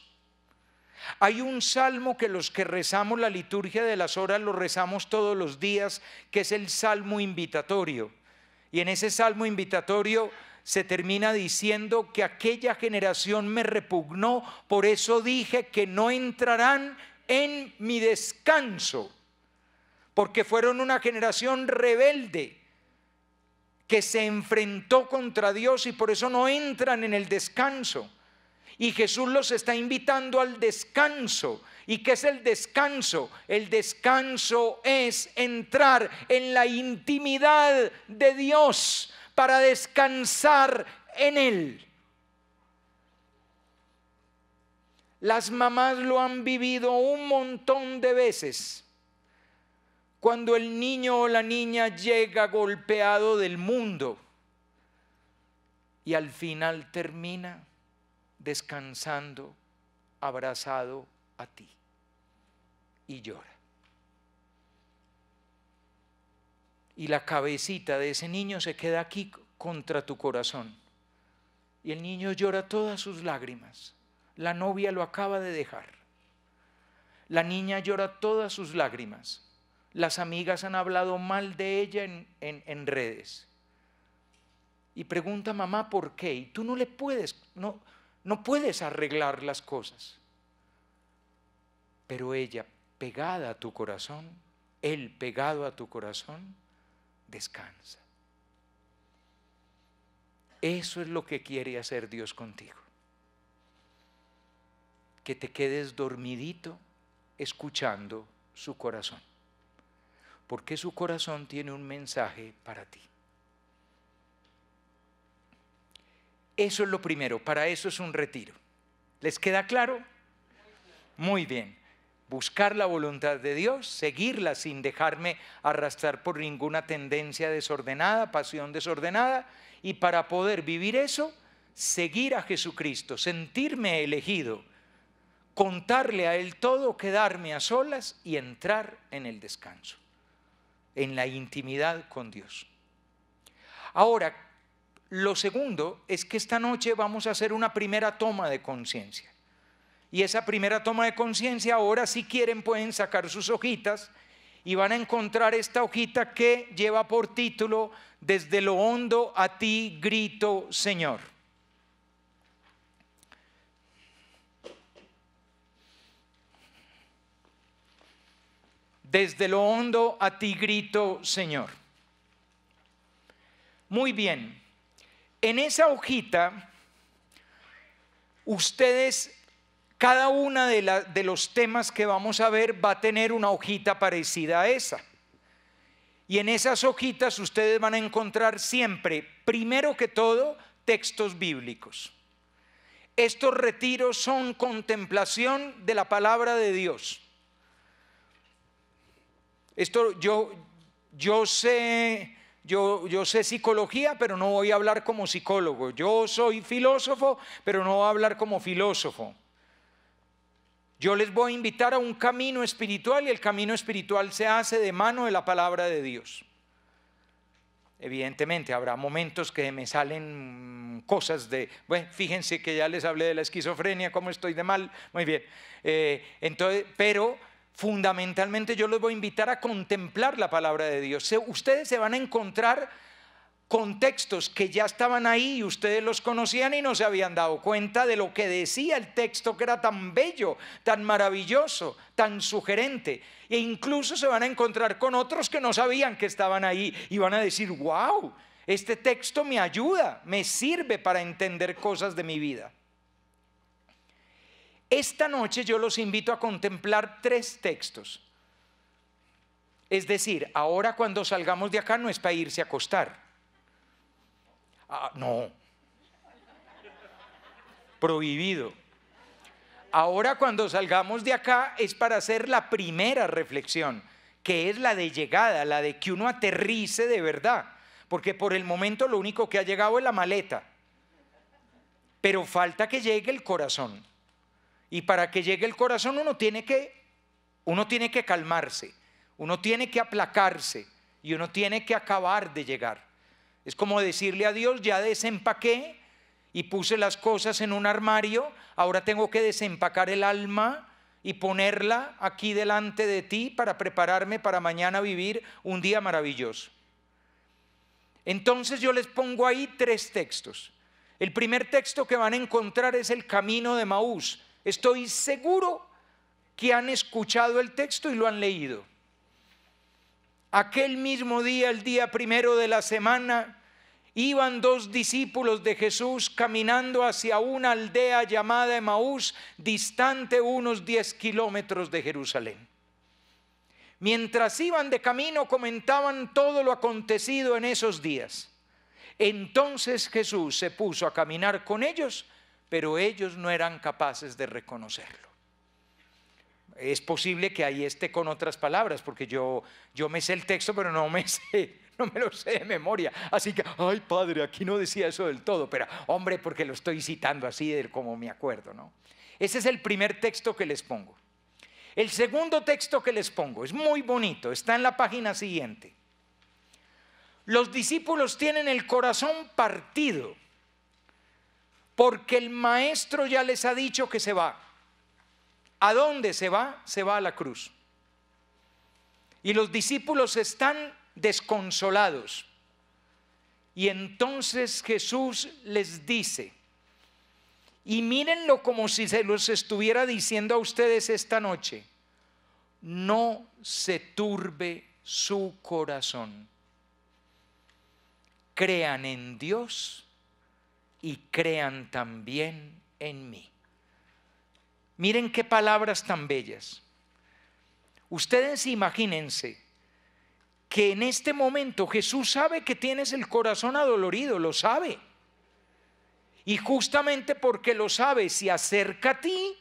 Hay un salmo que los que rezamos la liturgia de las horas lo rezamos todos los días, que es el salmo invitatorio. Y en ese salmo invitatorio se termina diciendo que aquella generación me repugnó, por eso dije que no entrarán en mi descanso, porque fueron una generación rebelde que se enfrentó contra Dios y por eso no entran en el descanso. Y Jesús los está invitando al descanso. ¿Y qué es el descanso? El descanso es entrar en la intimidad de Dios para descansar en Él. Las mamás lo han vivido un montón de veces. Cuando el niño o la niña llega golpeado del mundo y al final termina descansando, abrazado a ti, y llora. Y la cabecita de ese niño se queda aquí contra tu corazón. Y el niño llora todas sus lágrimas. La novia lo acaba de dejar. La niña llora todas sus lágrimas. Las amigas han hablado mal de ella en, en, en redes. Y pregunta, mamá, ¿por qué? Y tú no le puedes... no, No puedes arreglar las cosas. Pero ella, pegada a tu corazón, él pegado a tu corazón, descansa. Eso es lo que quiere hacer Dios contigo. Que te quedes dormidito escuchando su corazón. Porque su corazón tiene un mensaje para ti. Eso es lo primero, para eso es un retiro. ¿Les queda claro? Muy bien. Buscar la voluntad de Dios, seguirla sin dejarme arrastrar por ninguna tendencia desordenada, pasión desordenada, y para poder vivir eso, seguir a Jesucristo, sentirme elegido, contarle a Él todo, quedarme a solas y entrar en el descanso, en la intimidad con Dios. Ahora, lo segundo es que esta noche vamos a hacer una primera toma de conciencia. Y esa primera toma de conciencia, ahora si quieren pueden sacar sus hojitas y van a encontrar esta hojita que lleva por título "Desde lo hondo a ti grito, Señor". Desde lo hondo a ti grito, Señor. Muy bien. En esa hojita, ustedes, cada uno de, la, de los temas que vamos a ver va a tener una hojita parecida a esa. Y en esas hojitas ustedes van a encontrar siempre, primero que todo, textos bíblicos. Estos retiros son contemplación de la palabra de Dios. Esto yo, yo sé... Yo, yo sé psicología, pero no voy a hablar como psicólogo. Yo soy filósofo, pero no voy a hablar como filósofo. Yo les voy a invitar a un camino espiritual y el camino espiritual se hace de mano de la palabra de Dios. Evidentemente, habrá momentos que me salen cosas de... Bueno, fíjense que ya les hablé de la esquizofrenia, cómo estoy de mal. Muy bien. Eh, entonces, pero... Fundamentalmente yo los voy a invitar a contemplar la palabra de Dios. Ustedes se van a encontrar con textos que ya estaban ahí y ustedes los conocían y no se habían dado cuenta de lo que decía el texto, que era tan bello, tan maravilloso, tan sugerente. E incluso se van a encontrar con otros que no sabían que estaban ahí y van a decir, wow, este texto me ayuda, me sirve para entender cosas de mi vida. Esta noche yo los invito a contemplar tres textos. Es decir, ahora cuando salgamos de acá no es para irse a acostar. Ah, no. Prohibido. Ahora cuando salgamos de acá es para hacer la primera reflexión. que es la de llegada, la de que uno aterrice de verdad, porque por el momento lo único que ha llegado es la maleta, pero falta que llegue el corazón, y para que llegue el corazón uno tiene que, uno tiene que calmarse, uno tiene que aplacarse y uno tiene que acabar de llegar. Es como decirle a Dios: ya desempaqué y puse las cosas en un armario, ahora tengo que desempacar el alma y ponerla aquí delante de ti para prepararme para mañana vivir un día maravilloso. Entonces yo les pongo ahí tres textos. El primer texto que van a encontrar es el camino de Emaús. Estoy seguro que han escuchado el texto y lo han leído. Aquel mismo día, el día primero de la semana, iban dos discípulos de Jesús caminando hacia una aldea llamada Emaús, distante unos diez kilómetros de Jerusalén. Mientras iban de camino, comentaban todo lo acontecido en esos días. Entonces Jesús se puso a caminar con ellos, pero ellos no eran capaces de reconocerlo. Es posible que ahí esté con otras palabras, porque yo, yo me sé el texto, pero no me sé, no me lo sé de memoria. Así que, ay padre, aquí no decía eso del todo, pero hombre, porque lo estoy citando así de como me acuerdo, ¿no? Ese es el primer texto que les pongo. El segundo texto que les pongo es muy bonito, está en la página siguiente. Los discípulos tienen el corazón partido, porque el maestro ya les ha dicho que se va. ¿A dónde se va? Se va a la cruz. Y los discípulos están desconsolados. Y entonces Jesús les dice, y mírenlo como si se los estuviera diciendo a ustedes esta noche: no se turbe su corazón. Crean en Dios y crean también en mí. Miren qué palabras tan bellas. Ustedes imagínense que en este momento Jesús sabe que tienes el corazón adolorido, lo sabe. Y justamente porque lo sabe, se acerca a ti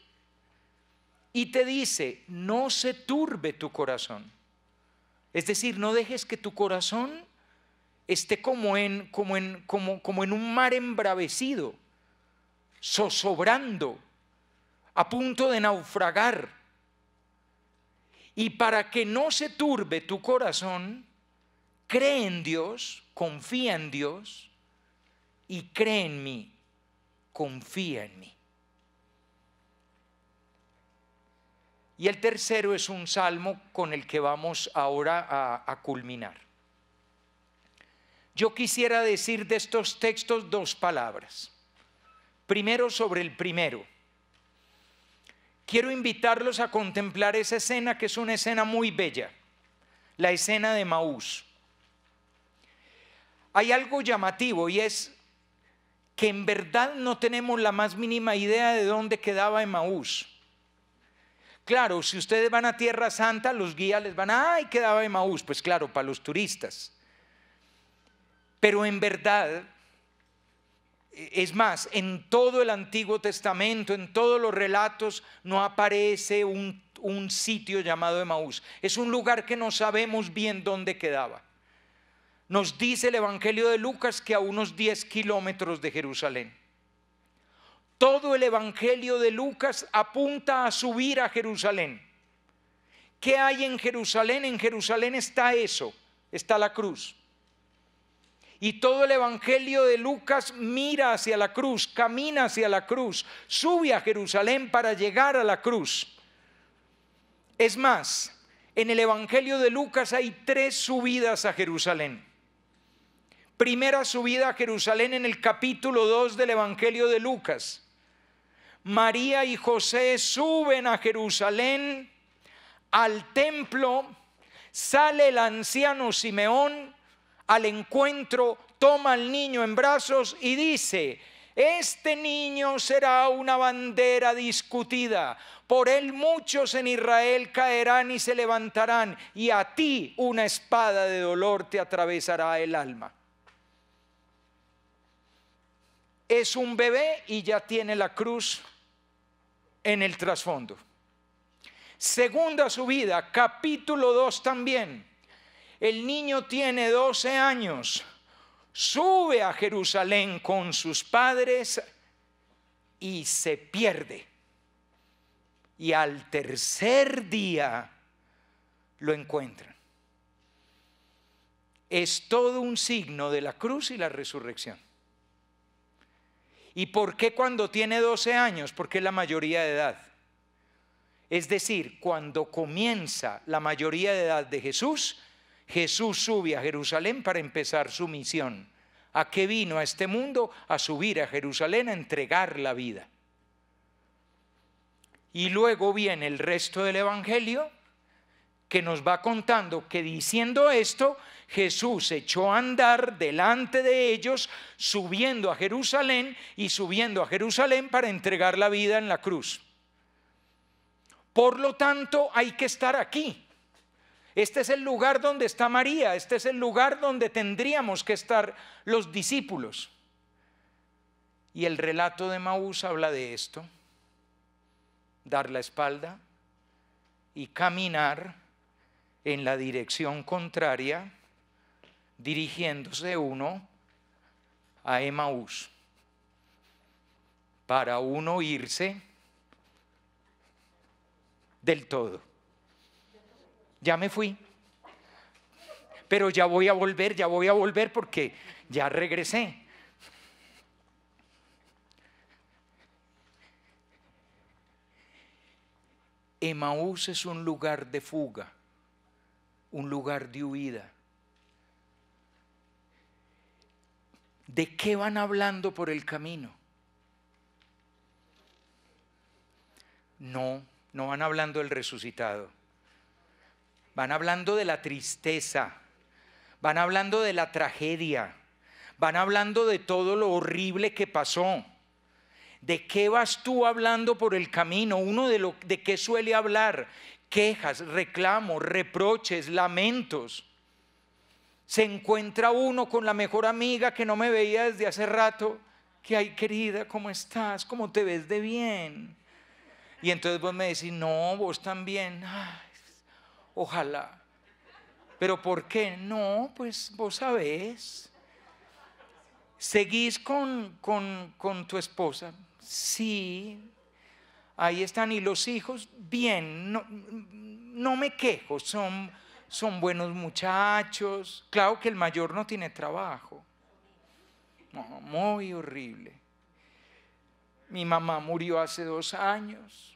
y te dice: no se turbe tu corazón. Es decir, no dejes que tu corazón esté como en, como en, como, como en un mar embravecido, zozobrando, a punto de naufragar. Y para que no se turbe tu corazón, cree en Dios, confía en Dios, y cree en mí, confía en mí. Y el tercero es un salmo con el que vamos ahora a, a culminar. Yo quisiera decir de estos textos dos palabras. Primero, sobre el primero. Quiero invitarlos a contemplar esa escena, que es una escena muy bella, la escena de Emaús. Hay algo llamativo, y es que en verdad no tenemos la más mínima idea de dónde quedaba Emaús. Claro, si ustedes van a Tierra Santa, los guías les van a, ¡ay, quedaba Emaús! Pues claro, para los turistas. Pero en verdad... Es más, en todo el Antiguo Testamento, en todos los relatos, no aparece un, un sitio llamado Emaús. Es un lugar que no sabemos bien dónde quedaba. Nos dice el Evangelio de Lucas que a unos diez kilómetros de Jerusalén. Todo el Evangelio de Lucas apunta a subir a Jerusalén. ¿Qué hay en Jerusalén? En Jerusalén está eso, está la cruz. Y todo el Evangelio de Lucas mira hacia la cruz, camina hacia la cruz, sube a Jerusalén para llegar a la cruz. Es más, en el Evangelio de Lucas hay tres subidas a Jerusalén. Primera subida a Jerusalén en el capítulo dos del Evangelio de Lucas. María y José suben a Jerusalén, al templo, sale el anciano Simeón al encuentro, toma al niño en brazos y dice: este niño será una bandera discutida, por él muchos en Israel caerán y se levantarán, y a ti una espada de dolor te atravesará el alma. Es un bebé y ya tiene la cruz en el trasfondo. Segunda subida, capítulo dos también. El niño tiene doce años, sube a Jerusalén con sus padres y se pierde. Y al tercer día lo encuentran. Es todo un signo de la cruz y la resurrección. ¿Y por qué cuando tiene doce años? Porque es la mayoría de edad. Es decir, cuando comienza la mayoría de edad de Jesús, Jesús sube a Jerusalén para empezar su misión. ¿A qué vino a este mundo? A subir a Jerusalén, a entregar la vida. Y luego viene el resto del Evangelio, que nos va contando que diciendo esto, Jesús echó a andar delante de ellos, subiendo a Jerusalén y subiendo a Jerusalén para entregar la vida en la cruz. Por lo tanto, hay que estar aquí. Este es el lugar donde está María, este es el lugar donde tendríamos que estar los discípulos. Y el relato de Emaús habla de esto: dar la espalda y caminar en la dirección contraria, dirigiéndose uno a Emaús, para uno irse del todo. Ya me fui, pero ya voy a volver, ya voy a volver porque ya regresé. Emaús es un lugar de fuga, un lugar de huida. ¿De qué van hablando por el camino? No, no van hablando del resucitado. Van hablando de la tristeza, van hablando de la tragedia, van hablando de todo lo horrible que pasó. ¿De qué vas tú hablando por el camino? Uno de, lo, de qué suele hablar: quejas, reclamos, reproches, lamentos. Se encuentra uno con la mejor amiga que no me veía desde hace rato. Que ay, querida, ¿cómo estás? ¿Cómo te ves de bien? Y entonces vos me decís, no, vos también. Ay, ojalá. ¿Pero por qué? No, pues vos sabés. ¿Seguís con, con, con tu esposa? Sí. Ahí están. ¿Y los hijos? Bien. No, no me quejo. Son, son buenos muchachos. Claro que el mayor no tiene trabajo. No, muy horrible. Mi mamá murió hace dos años.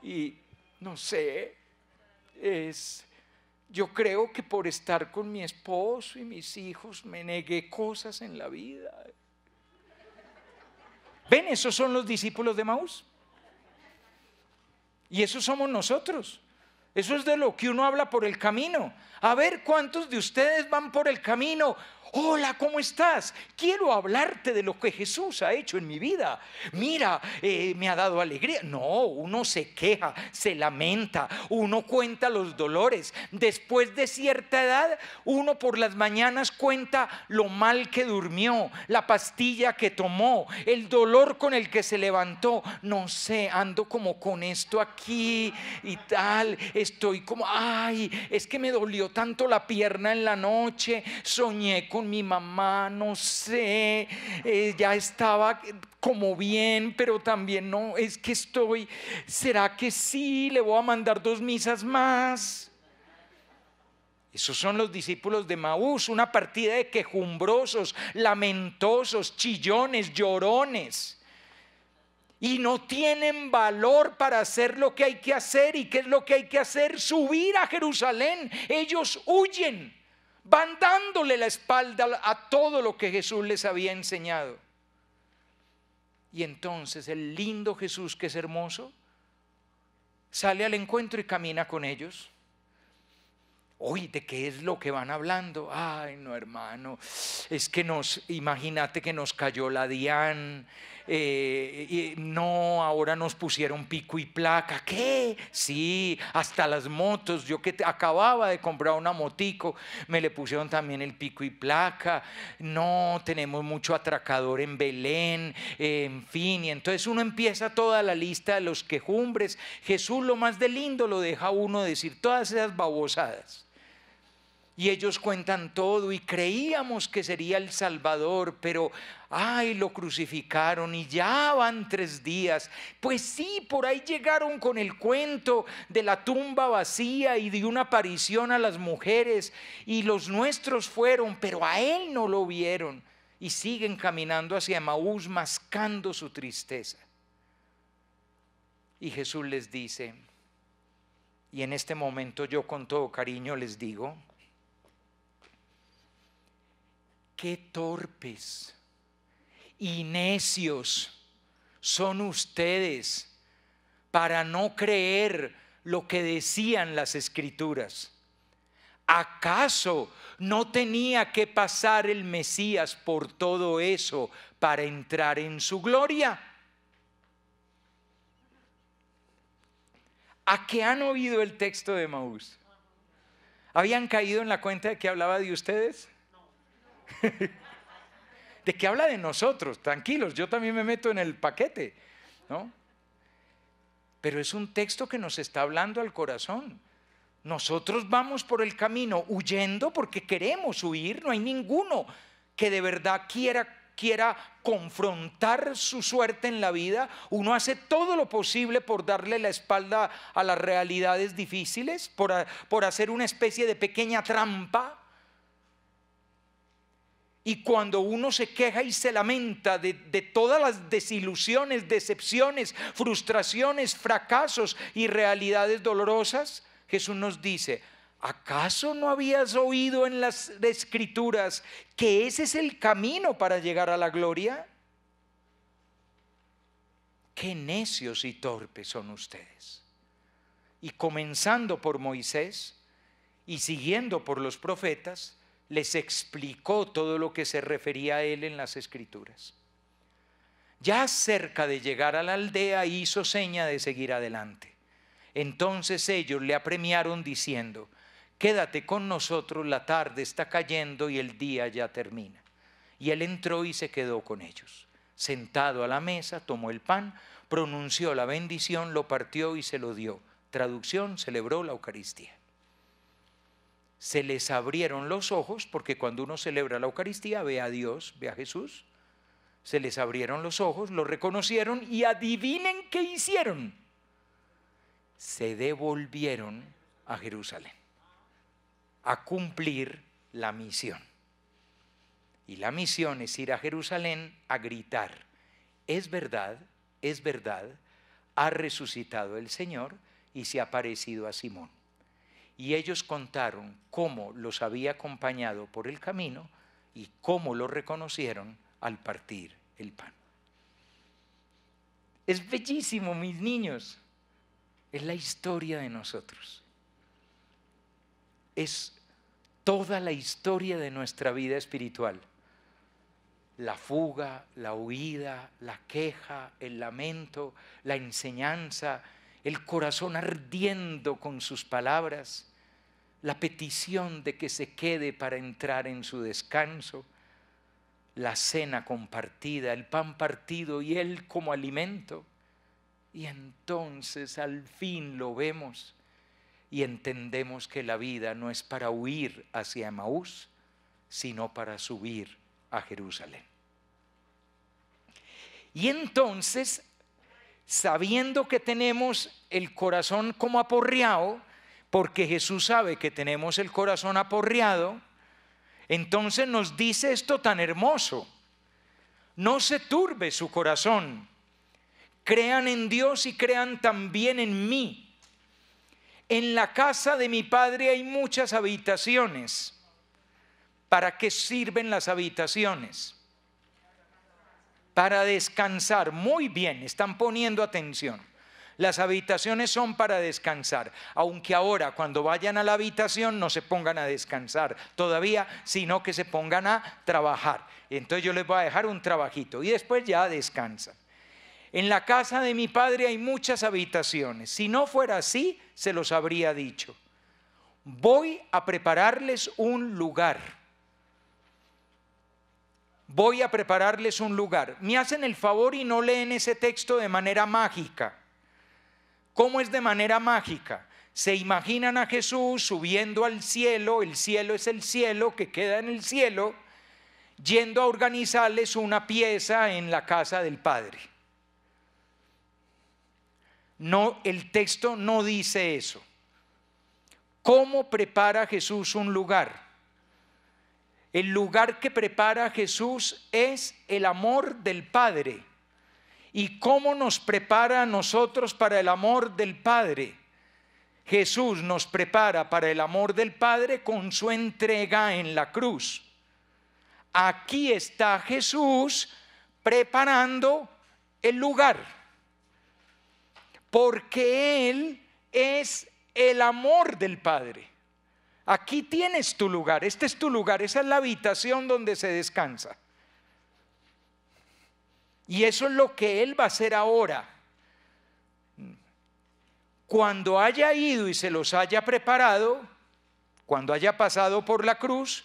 Y no sé, es, yo creo que por estar con mi esposo y mis hijos me negué cosas en la vida. ¿Ven? Esos son los discípulos de Emaús. Y esos somos nosotros. Eso es de lo que uno habla por el camino. A ver, ¿cuántos de ustedes van por el camino? Hola, ¿cómo estás? Quiero hablarte de lo que Jesús ha hecho en mi vida. Mira, eh, me ha dado alegría. No, uno se queja, se lamenta, uno cuenta los dolores. Después de cierta edad, uno por las mañanas cuenta lo mal que durmió, la pastilla que tomó, el dolor con el que se levantó. No sé, ando como con esto aquí y tal. Estoy como, ay, es que me dolió tanto la pierna en la noche, soñé con con mi mamá, no sé, eh, ya estaba como bien, pero también no, es que estoy, ¿será que sí? Le voy a mandar dos misas más. Esos son los discípulos de Emaús, una partida de quejumbrosos, lamentosos, chillones, llorones. Y no tienen valor para hacer lo que hay que hacer. ¿Y qué es lo que hay que hacer? Subir a Jerusalén. Ellos huyen. Van dándole la espalda a todo lo que Jesús les había enseñado. Y entonces el lindo Jesús, que es hermoso, sale al encuentro y camina con ellos. Oye, ¿de qué es lo que van hablando? Ay, no, hermano, es que nos, imagínate que nos cayó la DIAN, eh, no, ahora nos pusieron pico y placa. ¿Qué? Sí, hasta las motos. Yo que acababa de comprar una motico, me le pusieron también el pico y placa. No, tenemos mucho atracador en Belén, eh, en fin. Y entonces uno empieza toda la lista de los quejumbres. Jesús, lo más de lindo, lo deja uno decir todas esas babosadas. Y ellos cuentan todo, y creíamos que sería el Salvador, pero ay, lo crucificaron y ya van tres días. Pues sí, por ahí llegaron con el cuento de la tumba vacía y de una aparición a las mujeres, y los nuestros fueron, pero a él no lo vieron, y siguen caminando hacia Emaús mascando su tristeza. Y Jesús les dice, y en este momento yo con todo cariño les digo, qué torpes y necios son ustedes para no creer lo que decían las Escrituras. ¿Acaso no tenía que pasar el Mesías por todo eso para entrar en su gloria? ¿A qué han oído el texto de Emaús? ¿Habían caído en la cuenta de que hablaba de ustedes? De que habla de nosotros, tranquilos, yo también me meto en el paquete, ¿no? Pero es un texto que nos está hablando al corazón. Nosotros vamos por el camino huyendo porque queremos huir. No hay ninguno que de verdad quiera quiera confrontar su suerte en la vida. Uno hace todo lo posible por darle la espalda a las realidades difíciles, por, por hacer una especie de pequeña trampa. Y cuando uno se queja y se lamenta de, de todas las desilusiones, decepciones, frustraciones, fracasos y realidades dolorosas, Jesús nos dice, ¿acaso no habías oído en las Escrituras que ese es el camino para llegar a la gloria? Qué necios y torpes son ustedes. Y comenzando por Moisés y siguiendo por los profetas, les explicó todo lo que se refería a él en las Escrituras. Ya cerca de llegar a la aldea hizo seña de seguir adelante. Entonces ellos le apremiaron diciendo, quédate con nosotros, la tarde está cayendo y el día ya termina. Y él entró y se quedó con ellos. Sentado a la mesa, tomó el pan, pronunció la bendición, lo partió y se lo dio. Traducción, celebró la Eucaristía. Se les abrieron los ojos, porque cuando uno celebra la Eucaristía ve a Dios, ve a Jesús. Se les abrieron los ojos, lo reconocieron y adivinen qué hicieron. Se devolvieron a Jerusalén a cumplir la misión. Y la misión es ir a Jerusalén a gritar, es verdad, es verdad, ha resucitado el Señor y se ha parecido a Simón. Y ellos contaron cómo los había acompañado por el camino y cómo lo reconocieron al partir el pan. Es bellísimo, mis niños. Es la historia de nosotros. Es toda la historia de nuestra vida espiritual. La fuga, la huida, la queja, el lamento, la enseñanza, el corazón ardiendo con sus palabras, la petición de que se quede para entrar en su descanso, la cena compartida, el pan partido y él como alimento. Y entonces al fin lo vemos y entendemos que la vida no es para huir hacia Emaús, sino para subir a Jerusalén. Y entonces, sabiendo que tenemos el corazón como aporreado, porque Jesús sabe que tenemos el corazón aporreado, entonces nos dice esto tan hermoso: no se turbe su corazón, crean en Dios y crean también en mí. En la casa de mi Padre hay muchas habitaciones. ¿Para qué sirven las habitaciones? Para descansar. Muy bien, están poniendo atención. Las habitaciones son para descansar, aunque ahora cuando vayan a la habitación no se pongan a descansar todavía, sino que se pongan a trabajar. Entonces yo les voy a dejar un trabajito y después ya descansan. En la casa de mi padre hay muchas habitaciones. Si no fuera así, se los habría dicho. Voy a prepararles un lugar. Voy a prepararles un lugar. Me hacen el favor y no leen ese texto de manera mágica. ¿Cómo es de manera mágica? Se imaginan a Jesús subiendo al cielo, el cielo es el cielo que queda en el cielo, yendo a organizarles una pieza en la casa del Padre. No, el texto no dice eso. ¿Cómo prepara Jesús un lugar? El lugar que prepara Jesús es el amor del Padre. ¿Y cómo nos prepara a nosotros para el amor del Padre? Jesús nos prepara para el amor del Padre con su entrega en la cruz. Aquí está Jesús preparando el lugar, porque Él es el amor del Padre. Aquí tienes tu lugar, este es tu lugar, esa es la habitación donde se descansa. Y eso es lo que Él va a hacer ahora. Cuando haya ido y se los haya preparado, cuando haya pasado por la cruz,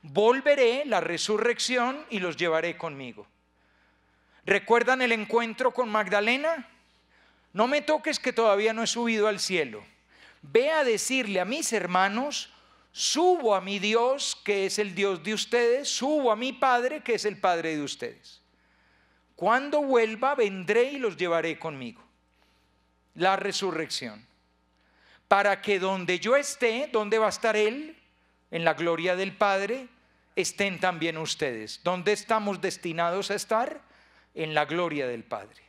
volveré la resurrección y los llevaré conmigo. ¿Recuerdan el encuentro con Magdalena? No me toques que todavía no he subido al cielo. Ve a decirle a mis hermanos, subo a mi Dios que es el Dios de ustedes, subo a mi Padre que es el Padre de ustedes. Cuando vuelva vendré y los llevaré conmigo. La resurrección. Para que donde yo esté, donde va a estar Él, en la gloria del Padre, estén también ustedes. ¿Dónde estamos destinados a estar? En la gloria del Padre.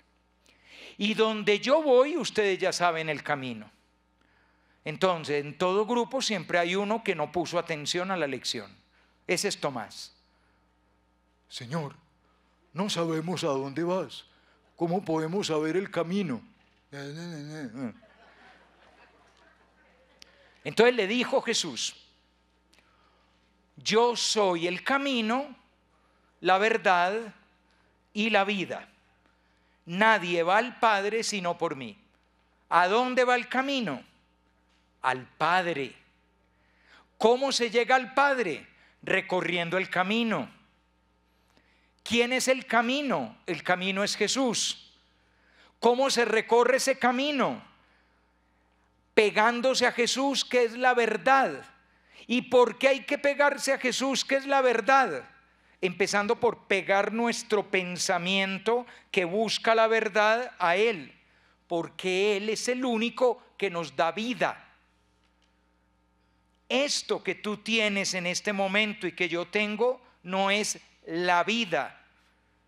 Y donde yo voy, ustedes ya saben el camino. Entonces, en todo grupo siempre hay uno que no puso atención a la lección. Ese es Tomás. Señor, no sabemos a dónde vas. ¿Cómo podemos saber el camino? Entonces le dijo Jesús, yo soy el camino, la verdad y la vida. Nadie va al Padre sino por mí. ¿A dónde va el camino? Al Padre. ¿Cómo se llega al Padre? Recorriendo el camino. ¿Quién es el camino? El camino es Jesús. ¿Cómo se recorre ese camino? Pegándose a Jesús, que es la verdad. ¿Y por qué hay que pegarse a Jesús, que es la verdad? Empezando por pegar nuestro pensamiento que busca la verdad a Él, porque Él es el único que nos da vida. Esto que tú tienes en este momento y que yo tengo no es la vida,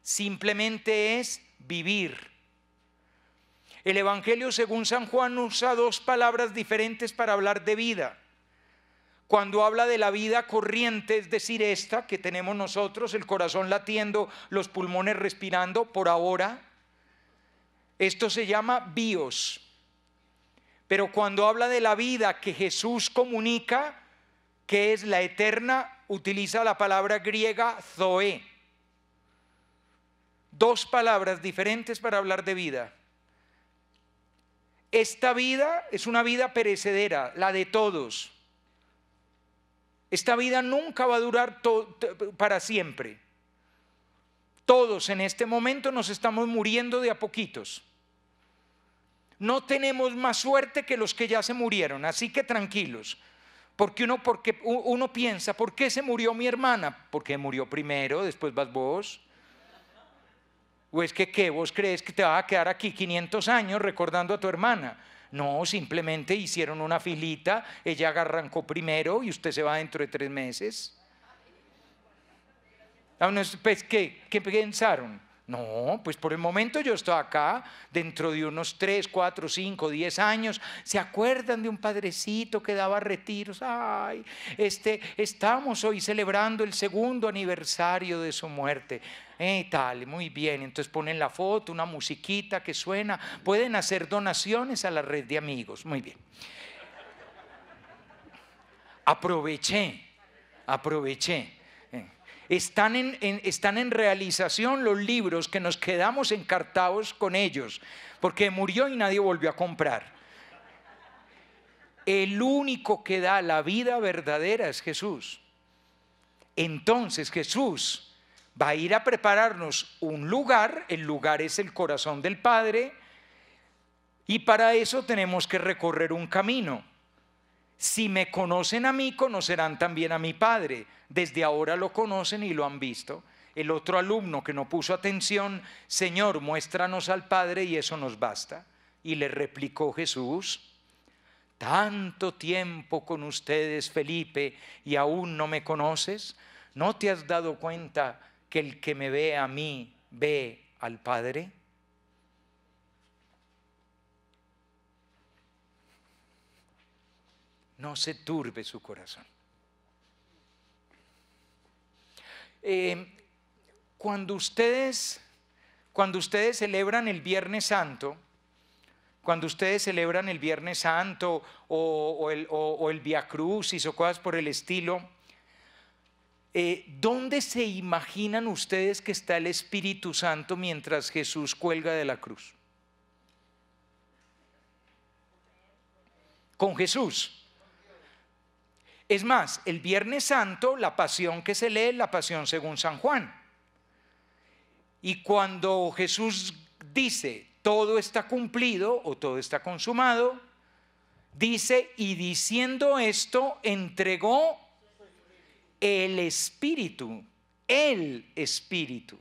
simplemente es vivir. El Evangelio según San Juan usa dos palabras diferentes para hablar de vida. Cuando habla de la vida corriente, es decir, esta que tenemos nosotros, el corazón latiendo, los pulmones respirando por ahora, esto se llama bios. Pero cuando habla de la vida que Jesús comunica, que es la eterna, utiliza la palabra griega zoe. Dos palabras diferentes para hablar de vida. Esta vida es una vida perecedera, la de todos. Esta vida nunca va a durar para siempre. Todos en este momento nos estamos muriendo de a poquitos. No tenemos más suerte que los que ya se murieron, así que tranquilos. Porque uno, porque uno piensa, ¿por qué se murió mi hermana? Porque murió primero, después vas vos. ¿O es que qué? ¿Vos crees que te vas a quedar aquí quinientos años recordando a tu hermana? No, simplemente hicieron una filita, ella arrancó primero y usted se va dentro de tres meses. ¿Qué pensaron? No, pues por el momento yo estoy acá, dentro de unos tres, cuatro, cinco, diez años. ¿Se acuerdan de un padrecito que daba retiros? Ay, este, estamos hoy celebrando el segundo aniversario de su muerte. Eh, tal, muy bien, entonces ponen la foto, una musiquita que suena. Pueden hacer donaciones a la red de amigos, muy bien. Aproveché, aproveché. Están en, en, están en realización los libros que nos quedamos encartados con ellos, porque murió y nadie volvió a comprar. El único que da la vida verdadera es Jesús. Entonces Jesús va a ir a prepararnos un lugar, el lugar es el corazón del Padre, y para eso tenemos que recorrer un camino. Si me conocen a mí, conocerán también a mi Padre. Desde ahora lo conocen y lo han visto. El otro alumno que no puso atención, Señor, muéstranos al Padre y eso nos basta. Y le replicó Jesús, tanto tiempo con ustedes, Felipe, y aún no me conoces. ¿No te has dado cuenta que el que me ve a mí, ve al Padre? No se turbe su corazón. Eh, cuando, ustedes, cuando ustedes celebran el Viernes Santo, cuando ustedes celebran el Viernes Santo o, o el, o, o el Via Crucis o cosas por el estilo, eh, ¿dónde se imaginan ustedes que está el Espíritu Santo mientras Jesús cuelga de la cruz? Con Jesús. Es más, el Viernes Santo, la pasión que se lee, la pasión según San Juan. Y cuando Jesús dice, todo está cumplido o todo está consumado, dice, y diciendo esto, entregó el Espíritu, el Espíritu.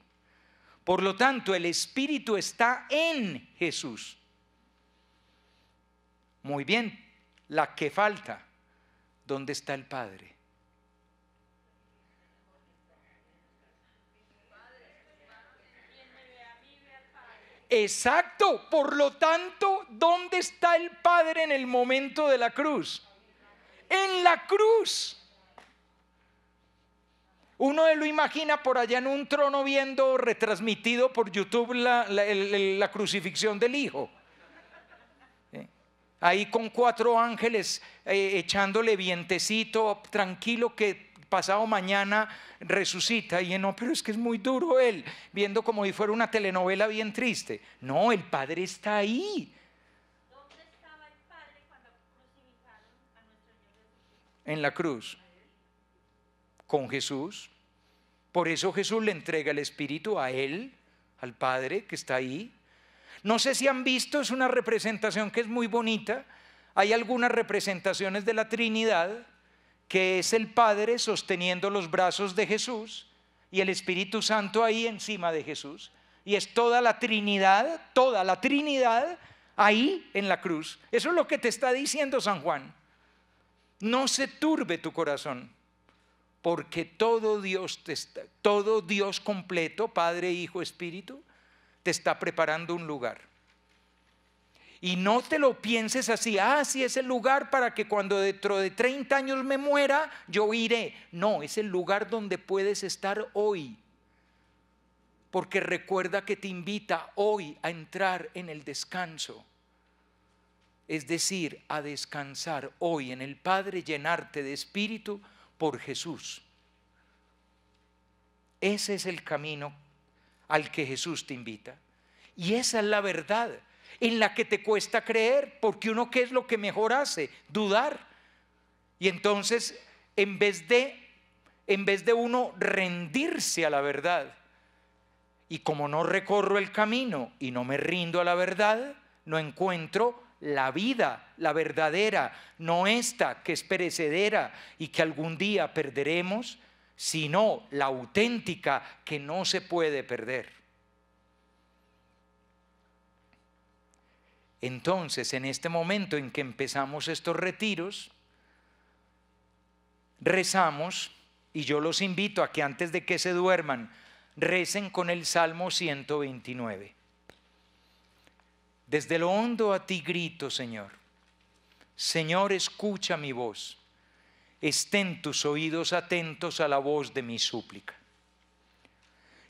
Por lo tanto, el Espíritu está en Jesús. Muy bien, la que falta. ¿Dónde está el Padre? Exacto, por lo tanto, ¿dónde está el Padre en el momento de la cruz? En la cruz. Uno lo imagina por allá en un trono viendo retransmitido por YouTube la, la, el, la crucifixión del Hijo. Ahí con cuatro ángeles eh, echándole vientecito, tranquilo que pasado mañana resucita. Y no, pero es que es muy duro él, viendo como si fuera una telenovela bien triste. No, el Padre está ahí. ¿Dónde estaba el Padre cuando crucificaron a nuestro Señor Jesucristo? En la cruz, con Jesús. Por eso Jesús le entrega el Espíritu a él, al Padre que está ahí. No sé si han visto, es una representación que es muy bonita. Hay algunas representaciones de la Trinidad, que es el Padre sosteniendo los brazos de Jesús y el Espíritu Santo ahí encima de Jesús. Y es toda la Trinidad, toda la Trinidad ahí en la cruz. Eso es lo que te está diciendo San Juan. No se turbe tu corazón, porque todo Dios, te está, todo Dios completo, Padre, Hijo, Espíritu, te está preparando un lugar. Y no te lo pienses así, ah, sí, es el lugar para que cuando dentro de treinta años me muera, yo iré. No, es el lugar donde puedes estar hoy. Porque recuerda que te invita hoy a entrar en el descanso. Es decir, a descansar hoy en el Padre, llenarte de Espíritu por Jesús. Ese es el camino al que Jesús te invita. Y esa es la verdad en la que te cuesta creer, porque uno, ¿qué es lo que mejor hace? Dudar. Y entonces, en vez de, en vez de uno rendirse a la verdad, y como no recorro el camino y no me rindo a la verdad, no encuentro la vida, la verdadera, no esta que es perecedera y que algún día perderemos, sino la auténtica que no se puede perder. Entonces, en este momento en que empezamos estos retiros, rezamos, y yo los invito a que antes de que se duerman, recen con el Salmo ciento veintinueve. Desde lo hondo a ti grito, Señor. Señor, escucha mi voz. Estén tus oídos atentos a la voz de mi súplica.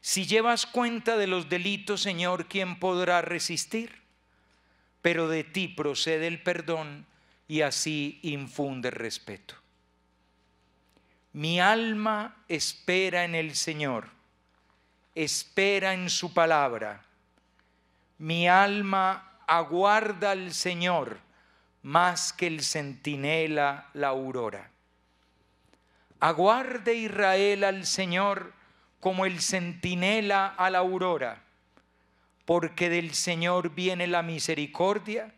Si llevas cuenta de los delitos, Señor, ¿quién podrá resistir? Pero de ti procede el perdón y así infunde respeto. Mi alma espera en el Señor, espera en su palabra. Mi alma aguarda al Señor más que el centinela la aurora. Aguarde Israel al Señor como el centinela a la aurora, porque del Señor viene la misericordia,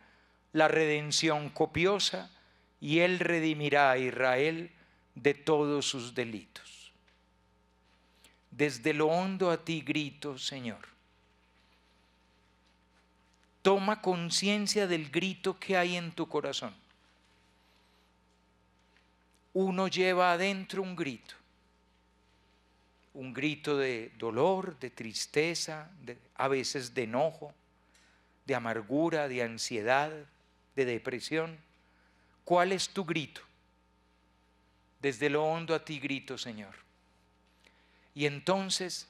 la redención copiosa, y Él redimirá a Israel de todos sus delitos. Desde lo hondo a ti grito, Señor. Toma conciencia del grito que hay en tu corazón. Uno lleva adentro un grito. Un grito de dolor, de tristeza, de, a veces de enojo, de amargura, de ansiedad, de depresión. ¿Cuál es tu grito? Desde lo hondo a ti grito, Señor. Y entonces,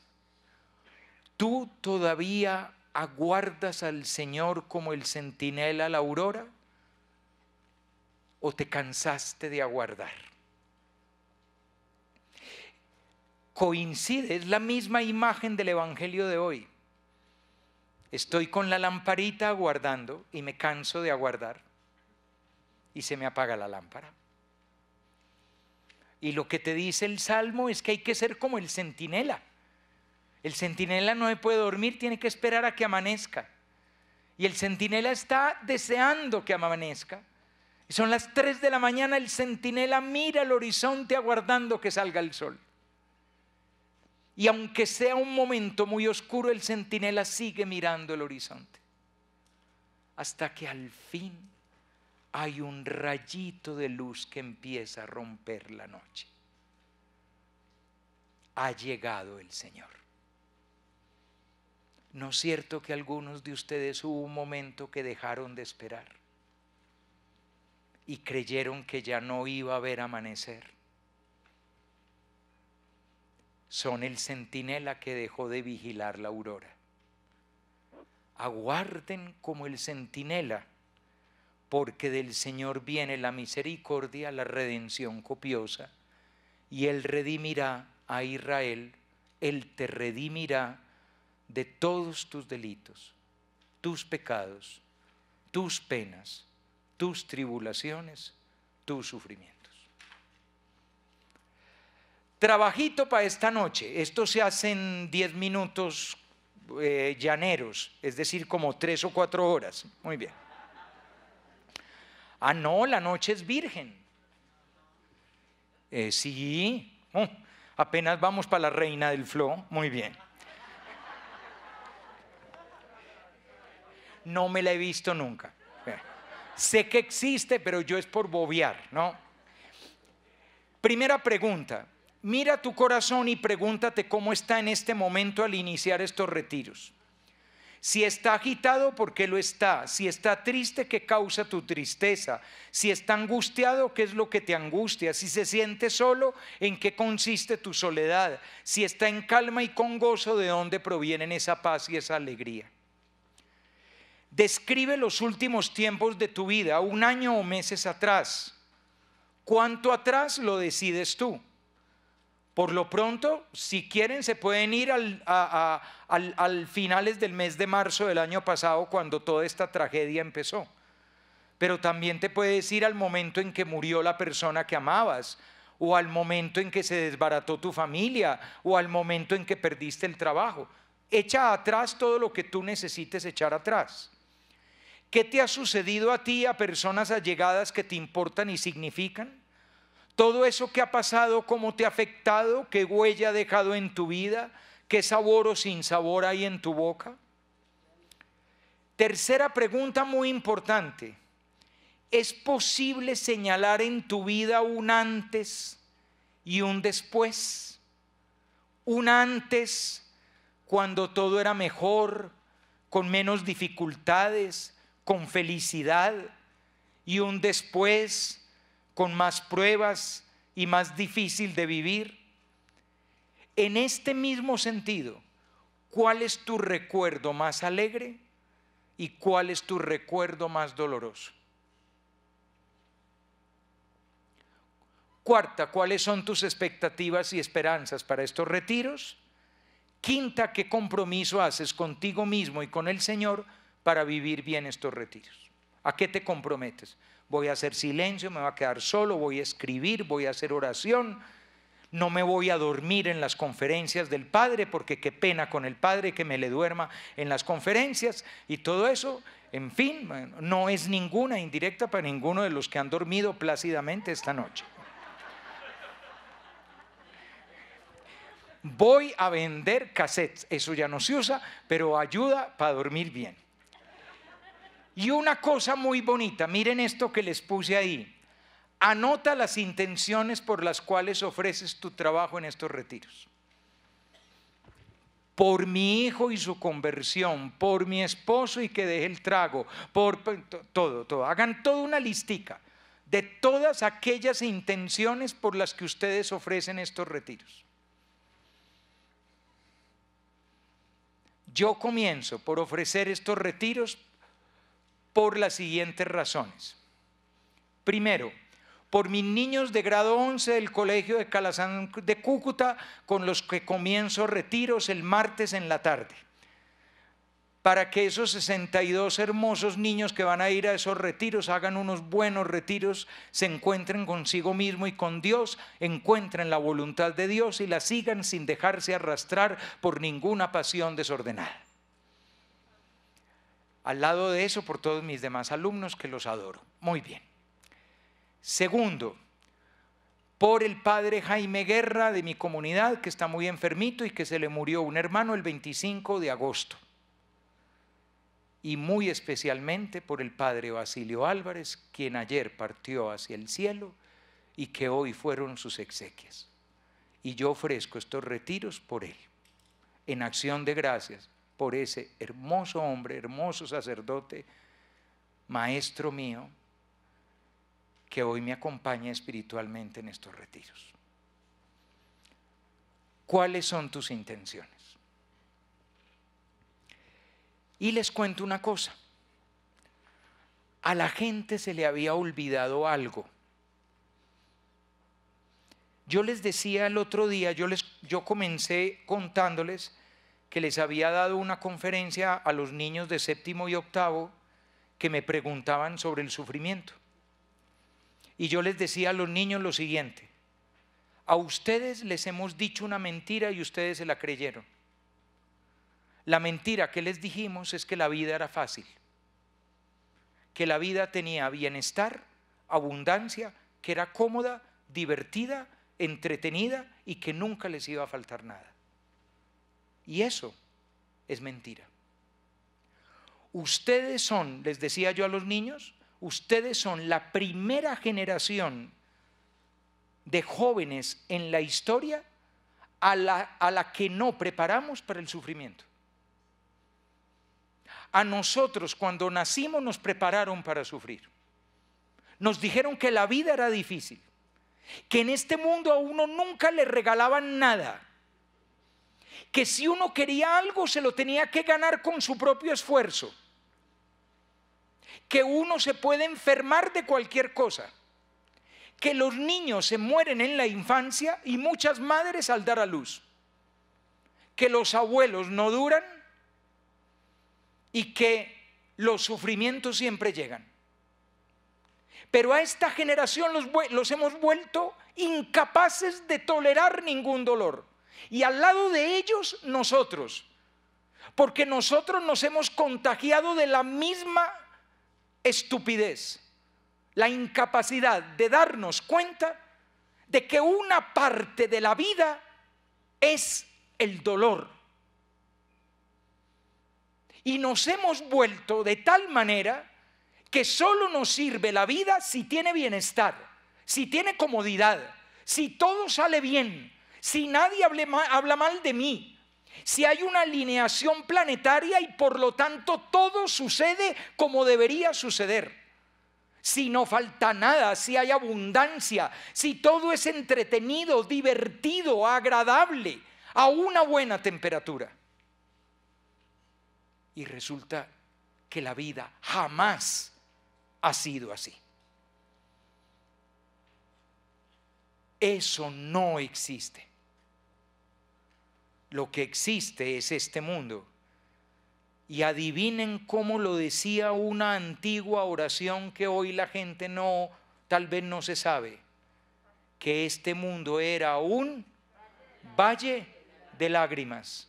tú todavía aguardas al Señor como el centinela a la aurora, o te cansaste de aguardar. Coincide, es la misma imagen del Evangelio de hoy. Estoy con la lamparita aguardando y me canso de aguardar y se me apaga la lámpara. Y lo que te dice el Salmo es que hay que ser como el centinela. El centinela no puede dormir, tiene que esperar a que amanezca. Y el centinela está deseando que amanezca. Y son las tres de la mañana, el centinela mira al horizonte aguardando que salga el sol. Y aunque sea un momento muy oscuro, el centinela sigue mirando el horizonte. Hasta que al fin hay un rayito de luz que empieza a romper la noche. Ha llegado el Señor. ¿No es cierto que algunos de ustedes hubo un momento que dejaron de esperar? Y creyeron que ya no iba a haber amanecer. Son el centinela que dejó de vigilar la aurora. Aguarden como el centinela, porque del Señor viene la misericordia, la redención copiosa, y Él redimirá a Israel, Él te redimirá de todos tus delitos, tus pecados, tus penas, tus tribulaciones, tus sufrimientos. Trabajito para esta noche, esto se hace en diez minutos eh, llaneros, es decir, como tres o cuatro horas, muy bien. Ah no, la noche es virgen. Eh, sí, oh, apenas vamos para la reina del flow, muy bien. No me la he visto nunca, sé que existe pero yo es por bobear, ¿no? Primera pregunta. Mira tu corazón y pregúntate cómo está en este momento al iniciar estos retiros. Si está agitado, ¿por qué lo está? Si está triste, ¿qué causa tu tristeza? Si está angustiado, ¿qué es lo que te angustia? Si se siente solo, ¿en qué consiste tu soledad? Si está en calma y con gozo, ¿de dónde provienen esa paz y esa alegría? Describe los últimos tiempos de tu vida, un año o meses atrás. ¿Cuánto atrás lo decides tú? Por lo pronto, si quieren, se pueden ir al, a, a, al, al finales del mes de marzo del año pasado, cuando toda esta tragedia empezó. Pero también te puedes ir al momento en que murió la persona que amabas, o al momento en que se desbarató tu familia, o al momento en que perdiste el trabajo. Echa atrás todo lo que tú necesites echar atrás. ¿Qué te ha sucedido a ti, a personas allegadas que te importan y significan? Todo eso que ha pasado, cómo te ha afectado, qué huella ha dejado en tu vida, qué sabor o sin sabor hay en tu boca. Tercera pregunta muy importante. ¿Es posible señalar en tu vida un antes y un después? Un antes cuando todo era mejor, con menos dificultades, con felicidad, y un después con más pruebas y más difícil de vivir. En este mismo sentido, ¿cuál es tu recuerdo más alegre y cuál es tu recuerdo más doloroso? Cuarta, ¿cuáles son tus expectativas y esperanzas para estos retiros? Quinta, ¿qué compromiso haces contigo mismo y con el Señor para vivir bien estos retiros? ¿A qué te comprometes? Voy a hacer silencio, me voy a quedar solo, voy a escribir, voy a hacer oración, no me voy a dormir en las conferencias del Padre, porque qué pena con el Padre que me le duerma en las conferencias y todo eso. En fin, no es ninguna indirecta para ninguno de los que han dormido plácidamente esta noche. Voy a vender cassettes, eso ya no se usa, pero ayuda para dormir bien. Y una cosa muy bonita, miren esto que les puse ahí. Anota las intenciones por las cuales ofreces tu trabajo en estos retiros. Por mi hijo y su conversión, por mi esposo y que deje el trago, por todo, todo. Hagan toda una listica de todas aquellas intenciones por las que ustedes ofrecen estos retiros. Yo comienzo por ofrecer estos retiros por las siguientes razones. Primero, por mis niños de grado once del Colegio de Calazán de Cúcuta, con los que comienzo retiros el martes en la tarde, para que esos sesenta y dos hermosos niños que van a ir a esos retiros hagan unos buenos retiros, se encuentren consigo mismo y con Dios, encuentren la voluntad de Dios y la sigan sin dejarse arrastrar por ninguna pasión desordenada. Al lado de eso, por todos mis demás alumnos que los adoro. Muy bien. Segundo, por el padre Jaime Guerra de mi comunidad, que está muy enfermito y que se le murió un hermano el veinticinco de agosto. Y muy especialmente por el padre Basilio Álvarez, quien ayer partió hacia el cielo y que hoy fueron sus exequias. Y yo ofrezco estos retiros por él, en acción de gracias por ese hermoso hombre, hermoso sacerdote, maestro mío, que hoy me acompaña espiritualmente en estos retiros. ¿Cuáles son tus intenciones? Y les cuento una cosa, a la gente se le había olvidado algo. Yo les decía el otro día, yo, les, yo comencé contándoles que les había dado una conferencia a los niños de séptimo y octavo que me preguntaban sobre el sufrimiento. Y yo les decía a los niños lo siguiente: a ustedes les hemos dicho una mentira y ustedes se la creyeron. La mentira que les dijimos es que la vida era fácil, que la vida tenía bienestar, abundancia, que era cómoda, divertida, entretenida y que nunca les iba a faltar nada. Y eso es mentira. Ustedes son, les decía yo a los niños, ustedes son la primera generación de jóvenes en la historia a la, a la que no preparamos para el sufrimiento. A nosotros cuando nacimos nos prepararon para sufrir. Nos dijeron que la vida era difícil, que en este mundo a uno nunca le regalaban nada, que si uno quería algo se lo tenía que ganar con su propio esfuerzo, que uno se puede enfermar de cualquier cosa, que los niños se mueren en la infancia y muchas madres al dar a luz, que los abuelos no duran, y que los sufrimientos siempre llegan. Pero a esta generación los, los hemos vuelto incapaces de tolerar ningún dolor. Y al lado de ellos, nosotros. Porque nosotros nos hemos contagiado de la misma estupidez, la incapacidad de darnos cuenta de que una parte de la vida es el dolor. Y nos hemos vuelto de tal manera que solo nos sirve la vida si tiene bienestar, si tiene comodidad, si todo sale bien, si nadie hable mal, habla mal de mí. Si hay una alineación planetaria y por lo tanto todo sucede como debería suceder. Si no falta nada, si hay abundancia, si todo es entretenido, divertido, agradable, a una buena temperatura. Y resulta que la vida jamás ha sido así. Eso no existe. Lo que existe es este mundo. Y adivinen cómo lo decía una antigua oración que hoy la gente no, tal vez no se sabe, que este mundo era un valle de lágrimas,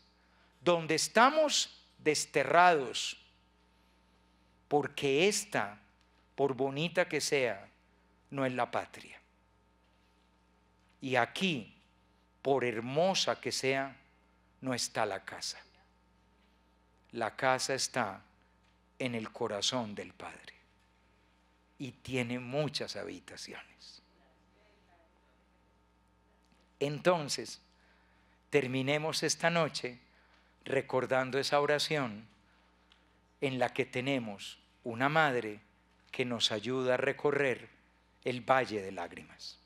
donde estamos desterrados, porque esta, por bonita que sea, no es la patria. Y aquí, por hermosa que sea, no está la casa. La casa está en el corazón del Padre y tiene muchas habitaciones. Entonces, terminemos esta noche recordando esa oración en la que tenemos una madre que nos ayuda a recorrer el valle de lágrimas.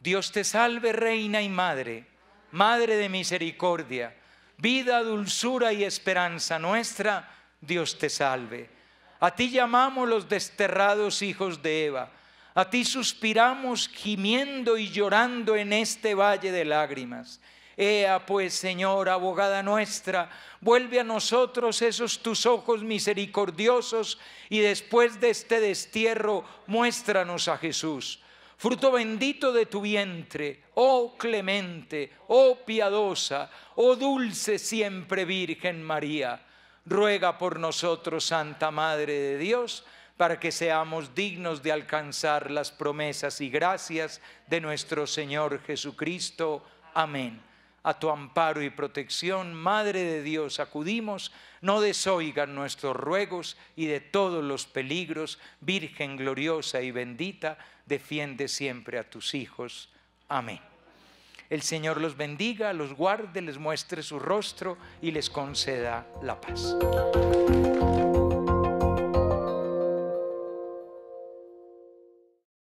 Dios te salve, reina y madre, madre de misericordia, vida, dulzura y esperanza nuestra, Dios te salve. A ti llamamos los desterrados hijos de Eva. A ti suspiramos gimiendo y llorando en este valle de lágrimas. Ea pues, Señora, abogada nuestra, vuelve a nosotros esos tus ojos misericordiosos y después de este destierro muéstranos a Jesús. Fruto bendito de tu vientre, oh clemente, oh piadosa, oh dulce siempre Virgen María, ruega por nosotros, Santa Madre de Dios, para que seamos dignos de alcanzar las promesas y gracias de nuestro Señor Jesucristo. Amén. A tu amparo y protección, Madre de Dios, acudimos, no desoigan nuestros ruegos y de todos los peligros, Virgen gloriosa y bendita, defiende siempre a tus hijos. Amén. El Señor los bendiga, los guarde, les muestre su rostro y les conceda la paz.